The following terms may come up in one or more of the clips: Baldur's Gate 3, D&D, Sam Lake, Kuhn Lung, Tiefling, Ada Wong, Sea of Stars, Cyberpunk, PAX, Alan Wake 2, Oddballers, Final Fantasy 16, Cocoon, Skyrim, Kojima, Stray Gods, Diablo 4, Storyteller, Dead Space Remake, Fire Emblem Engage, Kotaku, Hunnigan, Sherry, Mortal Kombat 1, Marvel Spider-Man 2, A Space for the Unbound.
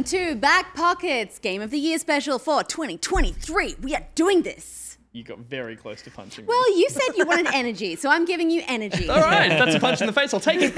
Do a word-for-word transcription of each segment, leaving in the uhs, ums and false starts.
Welcome to Back Pocket's Game of the Year special for twenty twenty-three. We are doing this. You got very close to punching well, me. Well, you said you wanted energy, so I'm giving you energy. All right, that's a punch in the face. I'll take it.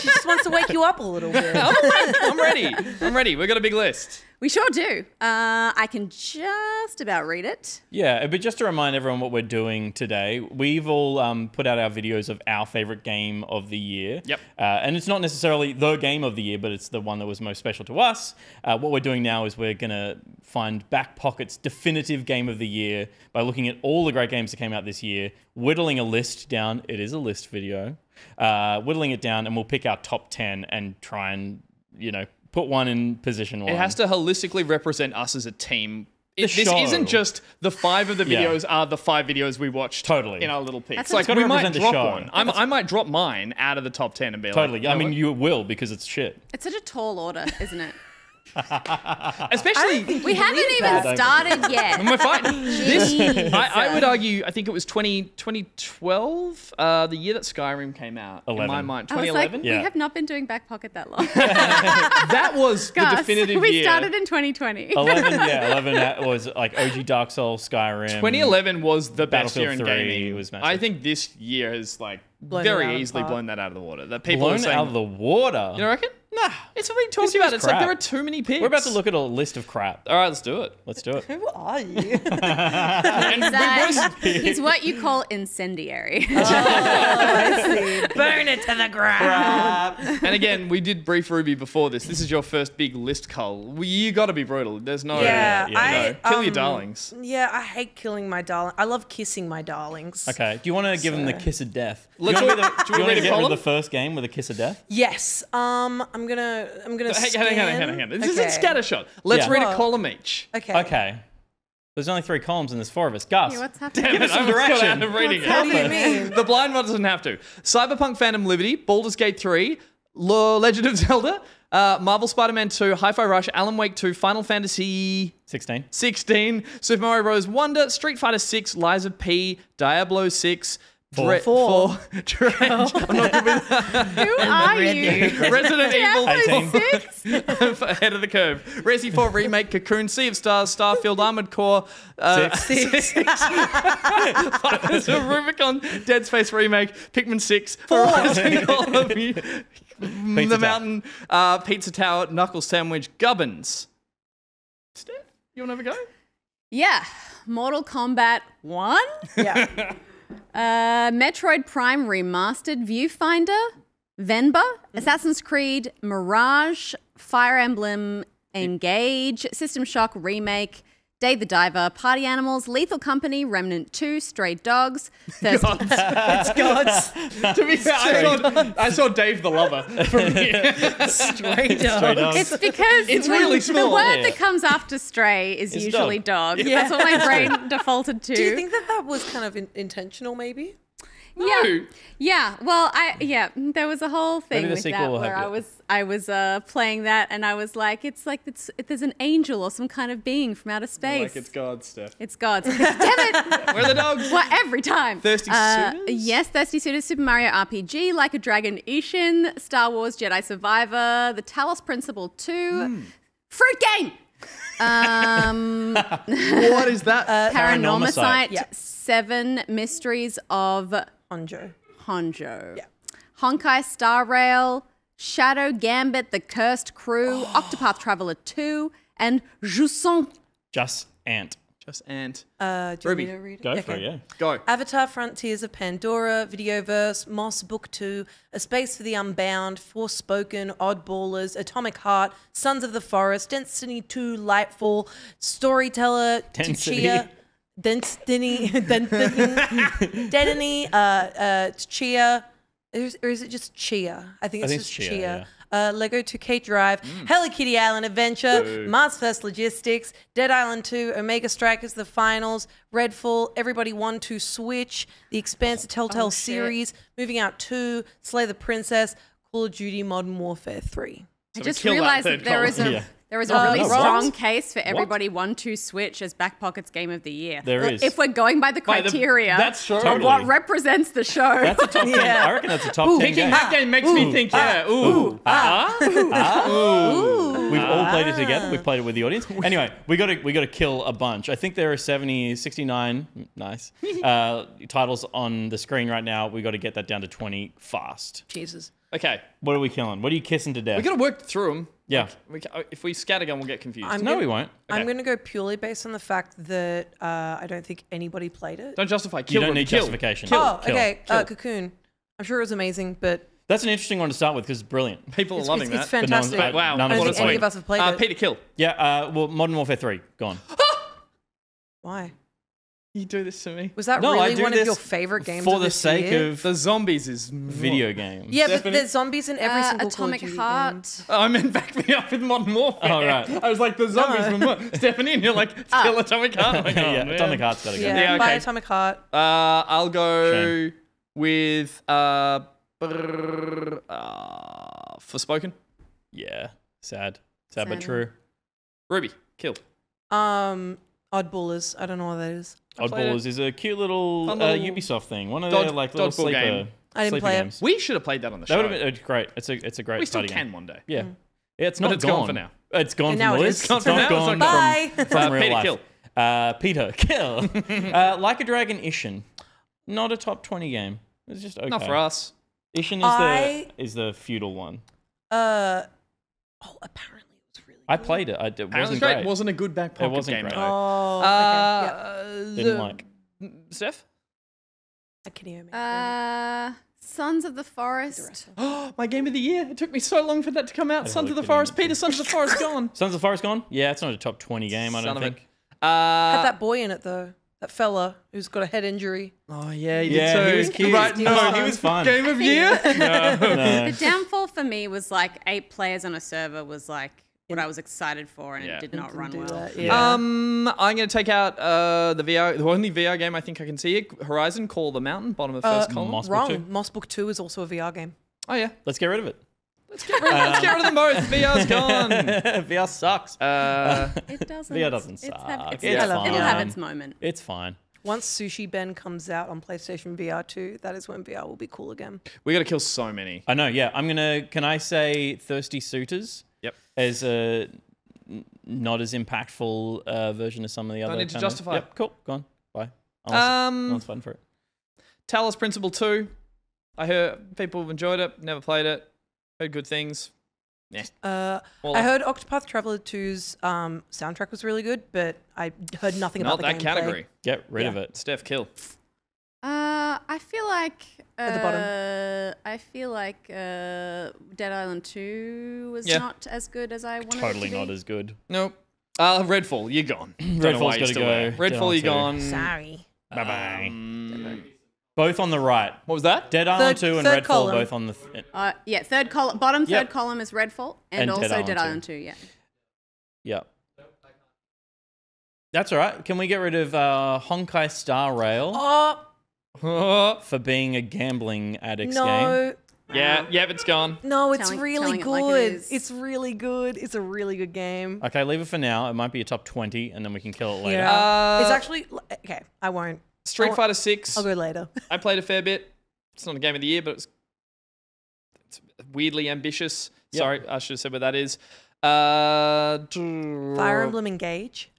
She just wants to wake you up a little bit. I'm ready. I'm ready. I'm ready. We've got a big list. We sure do. Uh, I can just about read it. Yeah, but just to remind everyone what we're doing today, we've all um, put out our videos of our favourite game of the year. Yep. Uh, and it's not necessarily the game of the year, but it's the one that was most special to us. Uh, what we're doing now is we're going to find Back Pocket's definitive game of the year by looking at all the great games that came out this year, whittling a list down. It is a list video. Uh, whittling it down, and we'll pick our top ten and try and, you know, put one in position one. It has to holistically represent us as a team. It, this show. Isn't just the five of the videos yeah. are the five videos we watched totally. In our little piece. That's like, we might drop one. I'm, I might drop mine out of the top ten and be totally. Like... Totally. I mean, you will because it's shit. It's such a tall order, isn't it? Especially we haven't even that. Started yet. We're fine. This, I, I would argue. I think it was twenty twelve, uh, the year that Skyrim came out. eleven. In my mind, twenty eleven. Like, yeah. We have not been doing Back Pocket that long. That was Gus, the definitive we year. We started in twenty twenty. eleven, yeah, eleven. That was like O G Dark Souls, Skyrim. twenty eleven was the best year in gaming. Was I think this year has like blown very easily blown that out of the water. That people blown are saying, out of the water. You know, I reckon? Nah, it's what we talked about. It's crap. Like there are too many picks. We're about to look at a list of crap. All right, let's do it. Let's do it. Who are you? He's, he's what you call incendiary. Oh, I see. Burn it to the crap. crap. And again, we did brief Ruby before this. This is your first big list cull. You got to be brutal. There's no. Yeah, yeah. I, no. Kill um, your darlings. Yeah, I hate killing my darling. I love kissing my darlings. Okay. Do you want to give so. Them the kiss of death? Let's do you want to, do you want to get rid of the first game with a kiss of death? Yes. Um. I'm gonna, I'm gonna. Hang on, hang on, hang on, hang on. This isn't scattershot. Let's yeah. read a column each. Okay. Okay. There's only three columns and there's four of us. Gus. Yeah, what's happening? Damn it, I'm direction. Out of reading what's it. How do you mean? The blind one doesn't have to. Cyberpunk: Phantom Liberty, Baldur's Gate three, Legend of Zelda, uh, Marvel Spider-Man two, Hi-Fi Rush, Alan Wake two, Final Fantasy sixteen, sixteen, Super Mario Bros. Wonder, Street Fighter six, Lies of P, Diablo six. Four. Four. Four. I'm not good with that. Who are you? Resident Evil four. Ahead of the curve. Resi four Remake, Cocoon, Sea of Stars, Starfield, Armoured Core uh, six. six. Rubicon, Dead Space Remake, Pikmin six. Four. The Mountain, uh, Pizza Tower, Knuckle Sandwich, Gubbins. Steph, you want to have a go? Yeah. Mortal Kombat one? Yeah. Uh, Metroid Prime Remastered, Viewfinder, Venba, Assassin's Creed, Mirage, Fire Emblem Engage, System Shock Remake, Dave the Diver, Party Animals, Lethal Company, Remnant two, Stray Dogs, Thirsty. Gods. It's Gods. To be fair, I saw, I saw Dave the Lover from here. Stray Dogs. It's because it's really small. The word yeah. that comes after stray is it's usually dog. dog. Yeah. That's what my brain defaulted to. Do you think that that was kind of in intentional maybe? No. Yeah, yeah. Well, I yeah. There was a whole thing with that where I was I was uh, playing that, and I was like, it's like it's it, there's an angel or some kind of being from outer space. Like it's God, Steph. It's God. Damn it! We're the dogs. What well, every time? Thirsty uh, Suitors. Yes, Thirsty Suitors. Super Mario R P G, Like a Dragon, Ishin, Star Wars Jedi Survivor, The Talos Principle two, mm. Fruit Game. um, what is that? Uh, Paranormicite yeah. seven Mysteries of Honjo. Honjo. Yeah. Honkai Star Rail, Shadow Gambit, The Cursed Crew, oh. Octopath Traveler two, and Jusant. Just Ant. Just Ant. Uh, do you Ruby, read it? Go okay. for it, yeah. Go. Avatar Frontiers of Pandora, Videoverse, Moss Book two, A Space for the Unbound, Forspoken, Oddballers, Atomic Heart, Sons of the Forest, Destiny two, Lightfall, Storyteller, Tchia. Destiny, Destiny, uh, uh, Tchia, or is it just Tchia? I think it's I think just Tchia. Tchia. Yeah. Uh, Lego two K Drive, mm. Hello Kitty Island Adventure, Whoa. Mars First Logistics, Dead Island two, Omega Strikers, The Finals, Redfall, Everybody one, two, Switch, The Expanse, oh, Telltale oh, series, Moving Out two, Slay the Princess, Call of Duty Modern Warfare three. So I just realised that, that there column. Is a... Yeah. There is a really uh, strong case for everybody one two switch as Back Pocket's game of the year. There is. If we're going by the criteria by the, that's sure. totally. Of what represents the show. That's a top yeah. ten. I reckon that's a top ooh, ten. Thinking that game makes ooh, me think, ah, yeah, ooh, ah, ooh, ah, ooh. Ah, ooh. Ah, ooh. We've all played it together. We've played it with the audience. Anyway, we got to we got to kill a bunch. I think there are seventy, sixty-nine, nice, uh, titles on the screen right now. We got to get that down to twenty fast. Jesus. Okay. What are we killing? What are you kissing to death? We got to work through them. Yeah. We, we, if we scattergun, we'll get confused. I'm no, gonna, we won't. Okay. I'm going to go purely based on the fact that uh, I don't think anybody played it. Don't justify. Kill. You don't them. need kill. justification. Kill. Oh, kill. okay. Kill. Uh, Cocoon. I'm sure it was amazing, but... That's an interesting one to start with because it's brilliant. People it's, are loving it's, that. It's fantastic. But no wow. None I don't think any of us have played uh, it. Peter Kill. Yeah. Uh, well, Modern Warfare three. Gone. Why? You do this to me. Was that no, really one of your favorite games for of the sake year? of the zombies is video game. Yeah, Definitely. but there's zombies in every uh, single Atomic Heart. Oh, I meant back me up with Modern Warfare. Oh right. I was like the zombies were more. Stephanie, and you're like still ah. Atomic Heart. Like, oh, yeah, man. Atomic Heart's gotta go. Yeah, yeah okay. By Atomic Heart. Uh, I'll go Shame. with uh, brrr, uh, Forspoken. Yeah, sad, sad Same. but true. Ruby, kill. Um, Oddballers. I don't know what that is. Oddballers is a cute little, little uh, Ubisoft thing. One of dodge, their like little sleeper, game. I didn't play games. It. We should have played that on the show. That would have been great. It's a it's a great. We still party can game. one day. Yeah, mm. yeah. It's not but it's gone. gone for now. It's gone and from the list. It's, it's not gone. Bye. From, from uh, real Peter life. Kill. Uh, Peter Kill. uh, Like a Dragon Ishin. Not a top twenty game. It's just okay. Not for us. Ishin is I... the is the feudal one. Uh oh, apparently. I played it. I did. It wasn't great. It wasn't a good back pocket it wasn't game. Great. Oh, uh, okay. Yep. Didn't like. Steph? I can hear me. Uh, Sons of the Forest. Oh, my game of the year. It took me so long for that to come out. Sons of the Forest. Peter, Sons of the Forest gone. Sons of the Forest gone? Yeah, it's not a top twenty game, I don't think. Uh, Had that boy in it, though. That fella who's got a head injury. Oh, yeah, he yeah, did so. He was cute. Right, no, he was fun. Game of year? no. no. The downfall for me was like eight players on a server was like, what I was excited for, and yeah. it did not run well. That, yeah. Um, I'm going to take out uh, the V R, the only V R game I think I can see it, Horizon, Call of the Mountain, bottom of the first uh, column. Moss Wrong. Book two. Moss Book two is also a V R game. Oh, yeah. Let's get rid of it. Let's get rid, um, let's get rid of them both. V R's gone. V R sucks. Uh, it doesn't. V R doesn't suck. It's have, it's it's it'll have its moment. It's fine. Once Sushi Ben comes out on PlayStation V R two, that is when V R will be cool again. We got to kill so many. I know, yeah. I'm going to, can I say Thirsty Suitors? Yep. As a not as impactful uh, version of some of the other. I need to justify. Yep, cool. Gone. Bye. I'll um, no one's fighting for it. Talos Principle two. I heard people have enjoyed it. Never played it. Heard good things. Yeah. Uh, I heard Octopath Traveler two's um, soundtrack was really good, but I heard nothing not about the game. Not that category. Play. Get rid yeah. of it. Steph, kill. Uh, I feel like uh, at the bottom. I feel like uh, Dead Island two was yeah. not as good as I wanted. Totally it to not be. as good. Nope. Uh, Redfall, you're gone. Redfall's got to go. Redfall, you're gone. Sorry. Bye bye. Um, both on the right. What was that? Dead Island third, two and Redfall column. both on the. Th uh, yeah, third column. Bottom yep. third column is Redfall and, and also Dead Island, Dead Island two. two. Yeah. Yeah. That's all right. Can we get rid of uh, Honkai Star Rail? Oh. For being a gambling addict's no. game. Yeah, yeah, it's gone. No, it's telling, really good. It like it it's really good. It's a really good game. Okay, leave it for now. It might be a top twenty, and then we can kill it later. Yeah. Uh, it's actually okay. I won't. Street I won't. Fighter six. I'll go later. I played a fair bit. It's not a game of the year, but it's, it's weirdly ambitious. Yep. Sorry, I should have said what that is. Uh, Fire Emblem Engage.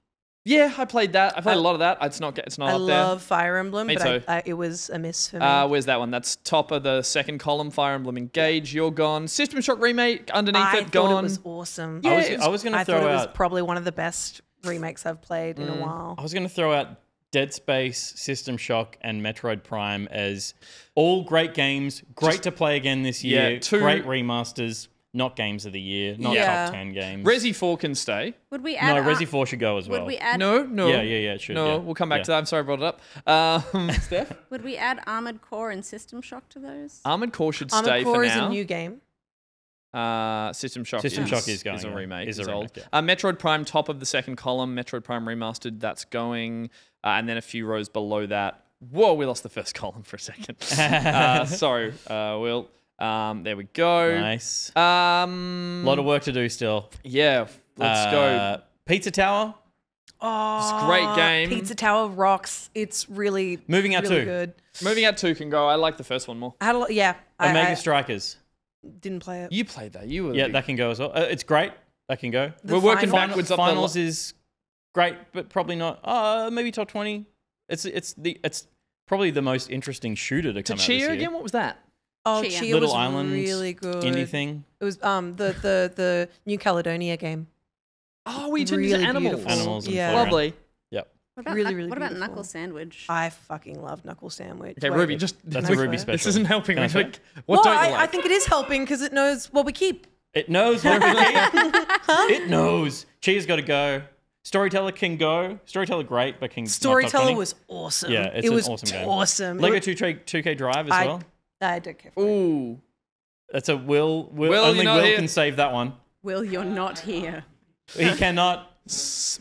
Yeah, I played that. I played I, a lot of that. It's not. It's not I up there. I love Fire Emblem, me but too. I, I, it was a miss for me. Uh, where's that one? That's top of the second column. Fire Emblem Engage. You're gone. System Shock Remake. Underneath I it, gone. I thought it was awesome. Yeah, I was, was, was going to throw out. I thought it was probably one of the best remakes I've played mm, in a while. I was going to throw out Dead Space, System Shock, and Metroid Prime as all great games. Great Just, to play again this year. Yeah, two, great remasters. Not games of the year, not yeah. top ten games. Resi four can stay. Would we add? No, Resi four should go as well. Would we add? No, no. Yeah, yeah, yeah. It should. No, yeah. we'll come back yeah. to that. I'm sorry, I brought it up. Um, Steph, would we add Armoured Core and System Shock to those? Armoured Core should Armored stay Core for now. Armoured Core is a new game. Uh, System Shock. System is, Shock is going. Is a remake. Is, is a remake, old. Yeah. Uh, Metroid Prime, top of the second column. Metroid Prime remastered. That's going, uh, and then a few rows below that. Whoa, we lost the first column for a second. uh, sorry, uh, Will. Um, there we go. Nice. Um, a lot of work to do still. Yeah. Let's uh, go. Pizza Tower. Oh, it's a great game. Pizza Tower rocks. It's really moving out really two. Good. Moving out two can go. I like the first one more. I had a lot, yeah. Omega I, I Strikers. Didn't play it. You played that. You were. Yeah, big. That can go as well. Uh, it's great. That can go. The We're working finals. backwards. Up finals the is great, but probably not. Uh, maybe top twenty. It's it's the it's probably the most interesting shooter to come Tchia out this year. again. What was that? Oh, Tchia, Tchia Little was Island, really good. Indie thing. It was um the the the New Caledonia game. Oh, we turned really into animals. Beautiful. Animals, and yeah, lovely. Yep. What about, really, really. What about Knuckle Sandwich? I fucking love Knuckle Sandwich. Okay, Wait, Ruby, just that's a Ruby special. This isn't helping. Like, what well, don't you like? I, I think it is helping because it knows what we keep. It knows what we keep. It knows. Tchia's got to go. Storyteller can go. Storyteller great, but can. Storyteller was awesome. Yeah, it's it an was awesome game. Awesome. Lego two K Drive as I, well. I don't care. For Ooh, it. that's a Will. Will, Will only Will here. can save that one. Will, you're not here. He cannot.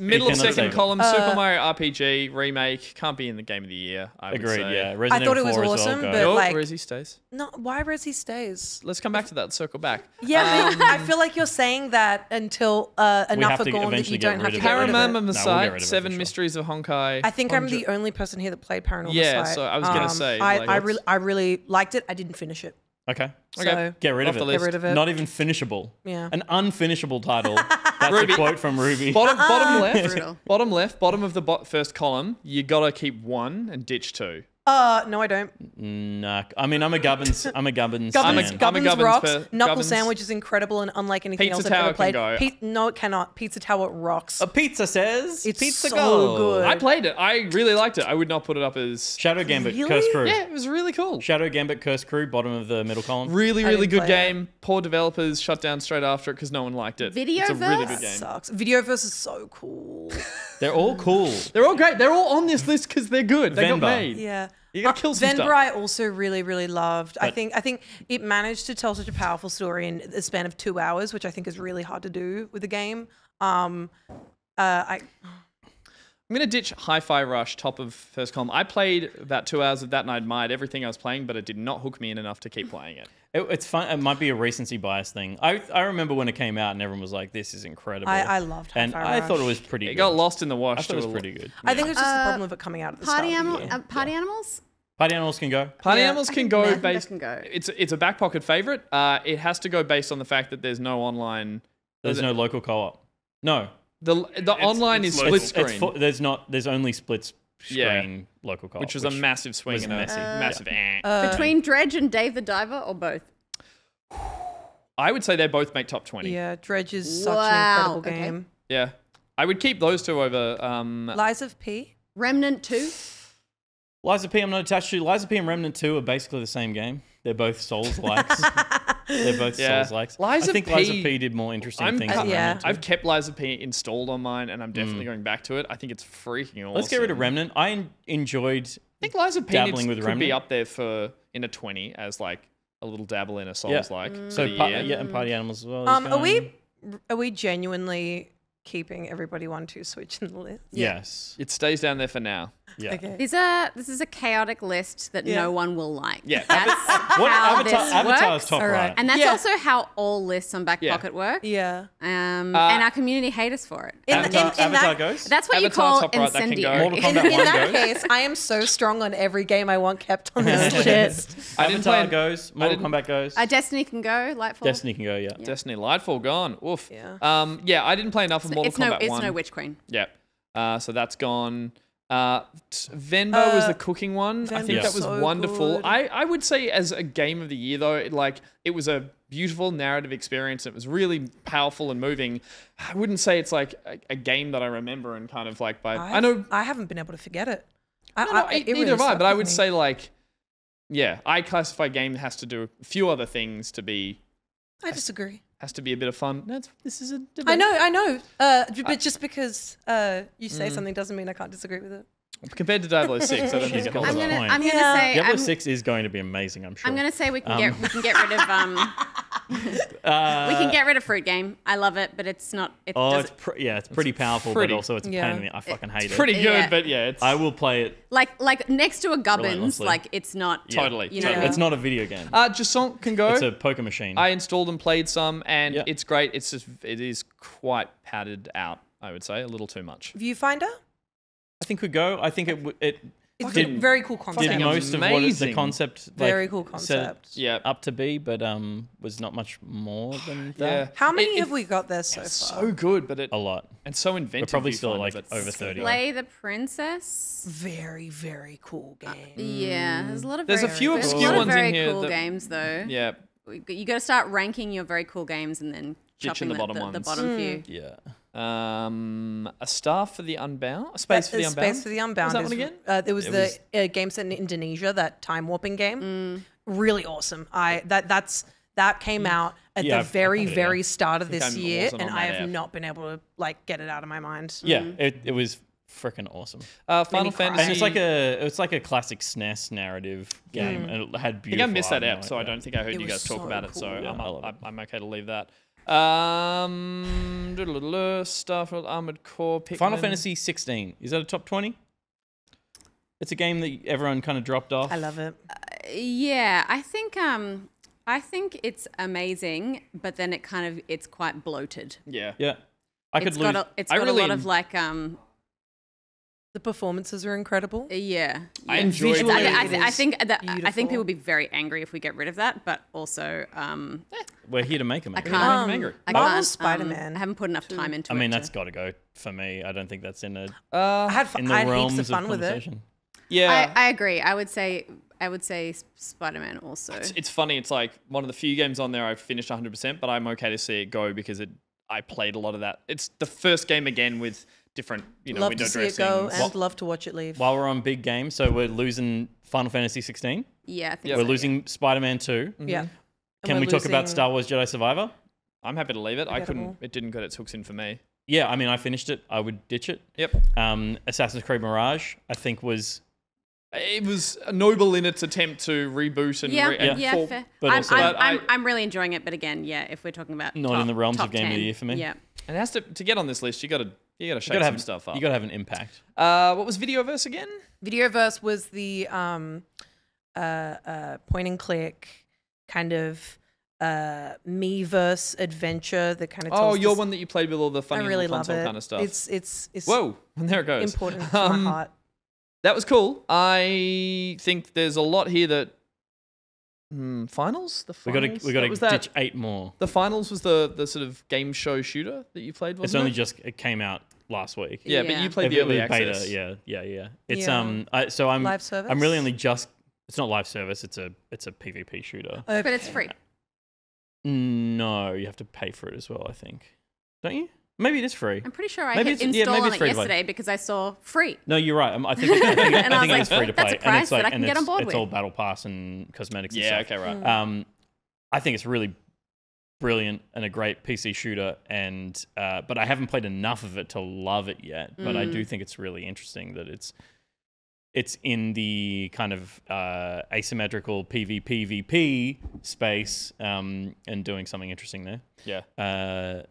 Middle he cannot of second column, uh, Super Mario R P G remake can't be in the game of the year. I agreed. Would say. Yeah, Resident I thought it was awesome, well, but no, like, Rezzy stays. No, why Rezzy stays? Let's come back to that. Circle back. Yeah, um, I feel like you're saying that until uh, enough are gone that you don't have to. Paranormal Messiah, no, Seven sure. Mysteries of Honkai. I think Honkai. I'm the only person here that played Paranormal Messiah. Yeah, so I was gonna um, say, I, like, I really, I really liked it. I didn't finish it. Okay. Okay. So get rid of it. Get rid of it. Not even finishable. Yeah. An unfinishable title. That's Ruby. a quote from Ruby. Bottom, bottom left. Bottom left. Bottom of the bo first column. You gotta keep one and ditch two. Uh, no, I don't. Nah. I mean, I'm a Gubbins. I'm a Gubbins. Gubbins, fan. Gubbins, Gubbins rocks. Per, Knuckle Gubbins. Sandwich is incredible and unlike anything pizza else I've ever played. Pizza Tower can go. Pe no, it cannot. Pizza Tower rocks. A pizza says. It's pizza so go. good. I played it. I really liked it. I would not put it up as Shadow Gambit really? Curse Crew. Yeah, it was really cool. Shadow Gambit Curse Crew, bottom of the middle column. Really, really good game. It. Poor developers shut down straight after it because no one liked it. Videoverse it's a really good game. Sucks. Videoverse is so cool. They're all cool. They're all great. They're all on this list because they're good. They Venba. got made. Yeah. You gotta kill some Venba stuff. I also really, really loved. But I think I think it managed to tell such a powerful story in the span of two hours, which I think is really hard to do with a game. Um, uh, I... I'm gonna ditch Hi-Fi Rush, top of first column. I played about two hours of that and I admired everything I was playing, but it did not hook me in enough to keep playing it. It, it's fun. It might be a recency bias thing. I I remember when it came out and everyone was like, "This is incredible." I, I loved Hi-Fi and Rush. I thought it was pretty. It good. got lost in the wash. I thought it was pretty good. I yeah. think it was just uh, the problem of it coming out at the party start. Animal, yeah. uh, party yeah. animals. Party Animals can go. Party yeah, Animals can go. Based, can go. It's it's a Back Pocket favorite. Uh, it has to go based on the fact that there's no online. There's no it? local co-op. No. The the it's, online it's is split it's, screen. It's for, there's not. There's only split screen yeah. local co-op, which was which a massive swing and a massive, uh, massive. Yeah. Uh, Between Dredge and Dave the Diver, or both. I would say they both make top twenty. Yeah, Dredge is such wow. an incredible okay. game. Yeah, I would keep those two over. Um, Lies of P, Remnant two. Lies of P, I'm not attached to. Lies of P and Remnant two are basically the same game. They're both Souls likes. They're both yeah. Souls likes. Lies I think P, Lies of P did more interesting I'm, things. Uh, yeah. I've kept Lies of P installed on mine, and I'm definitely mm. going back to it. I think it's freaking awesome. Let's get rid of Remnant. I enjoyed. I think Lies of P dabbling with could Remnant. be up there for in a twenty as like a little dabble in a Souls like. Yeah. Mm. So yeah, and Party Animals as well. Um, are we are we genuinely keeping everybody one two switch in the list? Yeah. Yes, it stays down there for now. Yeah. Okay. These are, this is a chaotic list that yeah. no one will like. Yeah. That's what, how Avatar, this Avatar works. Is top right. right. And that's yeah. also how all lists on Back Pocket yeah. work. Yeah. Um, uh, and our community hate us for it. In, Avatar, in, in Avatar that, goes? That's what Avatar, you call incendiary. Right, in, in that goes. case, I am so strong on every game I want kept on this list. I didn't Avatar play, goes, Mortal Kombat goes. Uh, Destiny can go, Lightfall. Destiny can go, yeah. yeah. Destiny, Lightfall gone, oof. Yeah, um, yeah I didn't play enough of so Mortal Kombat one. It's no Witch Queen. Yeah. So that's gone. Uh, Venba uh, was the cooking one. Venba I think that was so wonderful. I, I would say as a game of the year though, it, like it was a beautiful narrative experience. It was really powerful and moving. I wouldn't say it's like a, a game that I remember and kind of like by. I've, I know I haven't been able to forget it. I, no, no, I, it neither really have I. But I would me. say like, yeah, I classify a game that has to do a few other things to be. I disagree. Has to be a bit of fun. No, it's, this is a debate. I know, I know. Uh, but I, just because uh, you say mm. something doesn't mean I can't disagree with it. Compared to Diablo six, I don't think it's got a point. I'm going to yeah. say... Diablo I'm, six is going to be amazing, I'm sure. I'm going to say we can, um, get, we can get rid of... Um, uh, we can get rid of Fruit Game. I love it, but it's not... It oh, it's pr yeah, it's pretty it's powerful, pretty, but also it's a yeah. pain in the... I fucking hate it. It's pretty it. good, yeah. but yeah, it's... I will play it... Like, like next to a Gubbins, like, it's not... Yeah. Totally. You know? totally. It's not a video game. Uh, Jason can go. It's a poker machine. I installed and played some, and yeah. it's great. It's just... It is quite padded out, I would say. A little too much. Viewfinder? I think we go. I think it it It's did, a very cool concept. Did most of what is the concept? Like, very cool concept. Yeah, up to be, but um, was not much more than that. Yeah. How many it, have it, we got there so far? So good, but it a lot and so inventive. We're probably still like over thirty. Slay the Princess. Very very cool game. Uh, yeah, there's a lot of. There's very, a few obscure ones in here. Very cool that, games though. Yeah. You got to start ranking your very cool games and then chopping the, the bottom the, ones. The bottom mm. few. Yeah. Um, a star for the unbound, a space that, for the unbound. Space for the Unbound. Was that is, one again? Uh, it was it the was... Uh, game set in Indonesia, that time warping game. Mm. Really awesome. I that that's that came mm. out at yeah, the I've, very I've it, very yeah. start of this I'm year, and I have app. not been able to like get it out of my mind. Yeah, mm. it it was freaking awesome. Uh, Final Fantasy. And it's like a it's like a classic S N E S narrative game, mm. and it had beautiful. I think I missed that app, so I don't think I heard it you guys so talk cool. about it. So yeah, I'm I I'm okay to leave that. Um, Starfield, Armoured Core, Pikmin. Final Fantasy sixteen. Is that a top twenty? It's a game that everyone kind of dropped off. I love it. Uh, yeah, I think um, I think it's amazing, but then it kind of it's quite bloated. Yeah, yeah. I could it's lose. Got a, it's I got really a lot of like um. The performances are incredible. Yeah, I yeah. enjoy it. I, I, th I think that beautiful. I think people will be very angry if we get rid of that. But also, um, we're here to make them angry. I can't. Um, angry. I can't. Spider-Man. Um, I haven't put enough time into it. I mean, it that's got to go for me. I don't think that's in a. Uh, I had fun. I had heaps of fun of with it. Yeah, I, I agree. I would say I would say Spider-Man also. It's, it's funny. It's like one of the few games on there I finished one hundred percent, but I'm okay to see it go because it. I played a lot of that. It's the first game again with. Different, you know, love window to see dressing. It go and well, love to watch it leave. While we're on big games, so we're losing Final Fantasy sixteen. Yeah, I think yep. we're so, losing yeah. Spider-Man two. Mm-hmm. Yeah, can we losing... talk about Star Wars Jedi Survivor? I'm happy to leave it. I, I couldn't. It, it didn't get its hooks in for me. Yeah, I mean, I finished it. I would ditch it. Yep. Um, Assassin's Creed Mirage, I think, was. It was noble in its attempt to reboot and yeah, re yeah, and yeah fall, fair. But I'm, also, I'm, I'm, I'm really enjoying it. But again, yeah, if we're talking about not top, in the realms of game ten. Of the year for me. Yeah, and it has to to get on this list. You got to. You gotta shake you gotta some have, stuff up. You gotta have an impact. Uh, what was Videoverse again? Videoverse was the um, uh, uh, point and click kind of uh, Miiverse adventure that kind of. Oh, your one that you played with all the funny I really love it. Kind of stuff. It's it's it's. Whoa, and there it goes. Important to um, my heart. That was cool. I think there's a lot here that. Mm, finals? The finals? We got to we got to ditch eight more. The finals was the the sort of game show shooter that you played. Wasn't it's only it? Just it came out last week. Yeah, yeah. But you played it, the early access. Beta, yeah, yeah, yeah. It's yeah. um. I, so I'm live service. I'm really only just. It's not live service. It's a it's a P v P shooter. Okay. But it's free. No, you have to pay for it as well. I think, don't you? Maybe it is free. I'm pretty sure I maybe hit install yeah, on it yesterday because I saw free. No, you're right. I think, I think, and I I think like, it is free to play. That's a price and it's like, that I can get on board it's with. It's all battle pass and cosmetics and yeah, stuff. Yeah, okay, right. Mm. Um, I think it's really brilliant and a great P C shooter, and uh, but I haven't played enough of it to love it yet. But mm. I do think it's really interesting that it's it's in the kind of uh, asymmetrical P v P v P space um, and doing something interesting there. Yeah. Uh,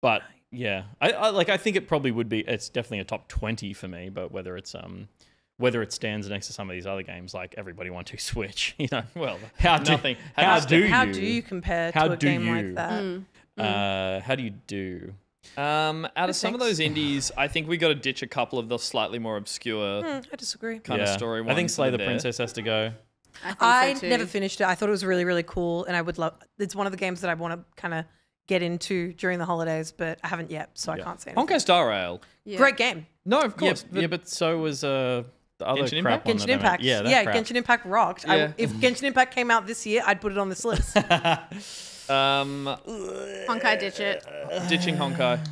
But yeah, I, I like. I think it probably would be. It's definitely a top twenty for me. But whether it's um, whether it stands next to some of these other games, like Everybody Want to Switch, you know. Well, how do, nothing. How, how do you? How do you compare to a game you, like that? Mm. Uh, how do you do? Um, out of I some of those indies, I think we got to ditch a couple of the slightly more obscure. Mm, I disagree. Kind yeah. of story. Ones I think Slay the there. Princess has to go. I, I so never finished it. I thought it was really really cool, and I would love. It's one of the games that I want to kind of. Get into during the holidays, but I haven't yet, so yeah. I can't say anything. Honkai Star Rail. Yeah. Great game. No, of course. Yeah, but, yeah, but so was uh, the other Genshin crap Impact. Genshin Impact. Yeah, yeah crap. Genshin Impact rocked. Yeah. I, if Genshin Impact came out this year, I'd put it on this list. um, Honkai, ditch it. Ditching Honkai.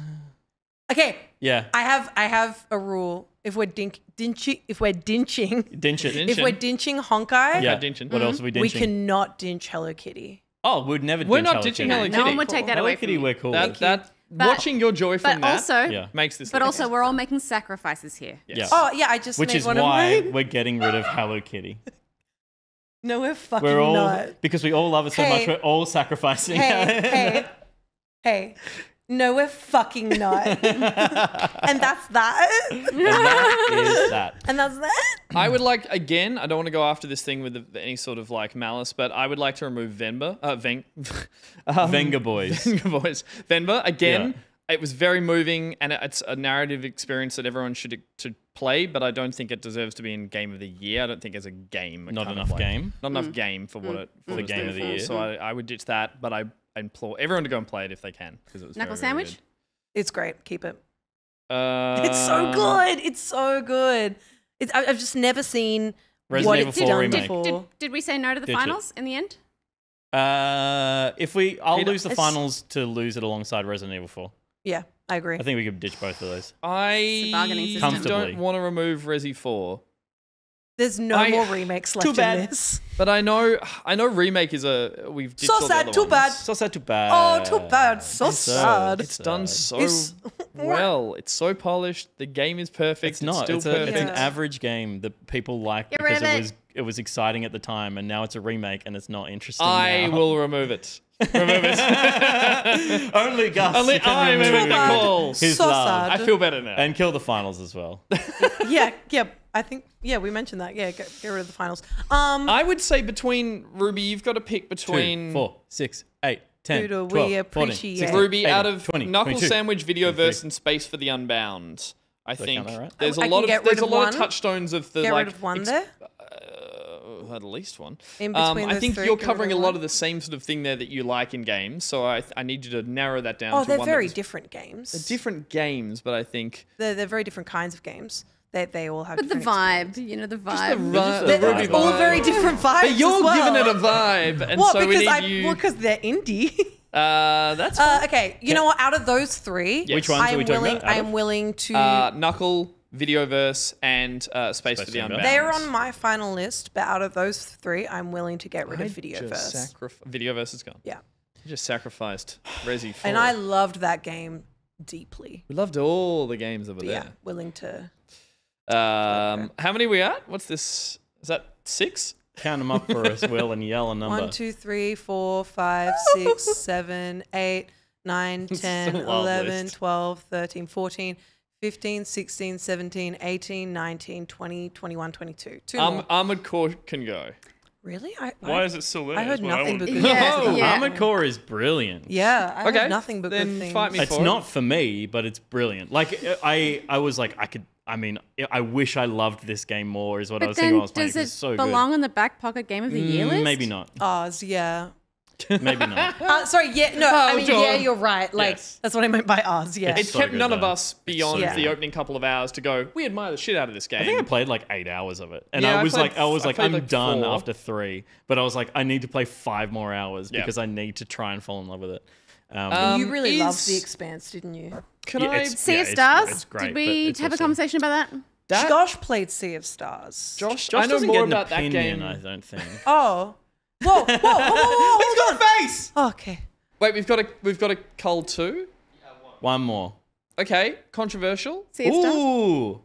Okay. Yeah. I have I have a rule. If we're dink, dinching, if we're dinching, dinch it. If we're dinching Honkai, yeah, dinching. What mm-hmm. else are we dinching? We cannot dinch Hello Kitty. Oh, we'd never. We're not ditching Hello Kitty. No one would take that away from you. Hello Kitty, we're cool. That, that, but, watching your joy from that also, yeah. makes this. But like also, we're all making sacrifices here. Yes. Yes. Oh yeah, I just which made is one why of we're getting rid of Hello Kitty. No, we're fucking we're all, not because we all love it so hey. much. We're all sacrificing. Hey, hey, hey! No, we're fucking not. And that's that. And that is that. And that's that. I would like, again, I don't want to go after this thing with the, any sort of like malice, but I would like to remove Venba. Uh, Ven um, Venga Boys. Venga Boys. Venba, again, yeah. It was very moving, and it's a narrative experience that everyone should, should play, but I don't think it deserves to be in Game of the Year. I don't think it's a game. Not enough like, game. Not enough mm. game for mm. what it for mm. the Game of the Year. So mm. I, I would ditch that, but I implore everyone to go and play it if they can, because it was Knuckle very, Sandwich. Very it's great. Keep it. Uh, it's so good. It's so good. It's, I, I've just never seen Resident Evil four remake. Did, did, did we say no to the Ditch finals it. in the end? Uh, if we, I'll Peter, lose the finals to lose it alongside Resident Evil four. Yeah, I agree. I think we could ditch both of those. I don't want to remove Resi four. There's no I, more remakes left too bad. in this. But I know, I know, remake is a we've ditched so sad, all the other too ones. bad, so sad, too bad. Oh, too bad, so it's sad. It's, it's sad. done so it's, well. It's so polished. The game is perfect. It's not. It's, still it's, perfect. A, it's yeah. an average game that people like You're because it was it was exciting at the time, and now it's a remake and it's not interesting. I now. will remove it. Remove it. Only Gus. Only I remember the call. His so love. Sad. I feel better now. And kill the finals as well. yeah. Yeah. I think, yeah, we mentioned that. Yeah, get, get rid of the finals. Um, I would say between, Ruby, you've got to pick between... two, four, six, eight, ten, twelve, fourteen, sixteen, Ruby, out of twenty, Knuckle twenty-two, Sandwich, Videoverse, and Space for the Unbound, I that think. Right? There's a I lot of there's of a lot one. of touchstones of the... Get like, rid of one there? Uh, at least one. In between um, I think three, you're covering a lot of the same sort of thing there that you like in games, so I, I need you to narrow that down oh, to one. Oh, they're very different games. They're different games, but I think... They're, they're very different kinds of games. They, they all have but the vibe, experience. you know, the vibe. Just the, the, the Ruby vibe. All very different vibes. But you're as well. giving it a vibe, and what, so because we need I, you. Well, because they're indie. Uh, that's uh, okay. You yeah. know what? Out of those three, yes. which ones I'm are we talking willing, about? I'm willing to uh, Knuckle, Videoverse, and uh, Space, Space for the Unbound. They're on my final list, but out of those three, I'm willing to get rid I of Videoverse. Videoverse is gone. Yeah, you just sacrificed Resi four. And I loved that game deeply. We loved all the games over but there. Yeah, willing to. Um, how many are we at? What's this? Is that six? Count them up for us, Will, and yell a number. One, two, three, four, five, six, seven, eight, nine, ten, eleven, list. twelve, thirteen, fourteen, fifteen, sixteen, seventeen, eighteen, nineteen, twenty, twenty-one, twenty-two. Two um, more. Armoured Core can go. Really? I, Why I, is it still there? I heard well, nothing I but good yeah, things. Yeah. Armoured Core is brilliant. Yeah, I okay, heard nothing but then good things. Fight me it's for not it. for me, but it's brilliant. Like, I, I was like, I could... I mean, I wish I loved this game more is what but I was thinking I was playing. Does it, it so belong good. on the Back Pocket Game of the mm, Year list? Maybe not. Oh, yeah. Maybe not. Uh, sorry, yeah, no, oh, I mean, John. yeah, you're right. Like, yes. that's what I meant by ours, yeah. It's it so kept none though. of us beyond yeah. the opening couple of hours to go, we admire the shit out of this game. I think I played like eight hours of it. And yeah, I was I played, like, I was I like, I'm like done four. after three. But I was like, I need to play five more hours yep. because I need to try and fall in love with it. Um, um, you really loved The Expanse, didn't you? Can yeah, I Sea of Stars? It's great, Did we have awesome. a conversation about that? that? Josh played Sea of Stars. Josh, Josh I know more about opinion, that game. I don't think. Oh, whoa, whoa, whoa, whoa, whoa! He's got a face. Oh, okay. Wait, we've got a we've got a cull two. Yeah, one. one more. Okay, controversial. Sea of Stars. Ooh.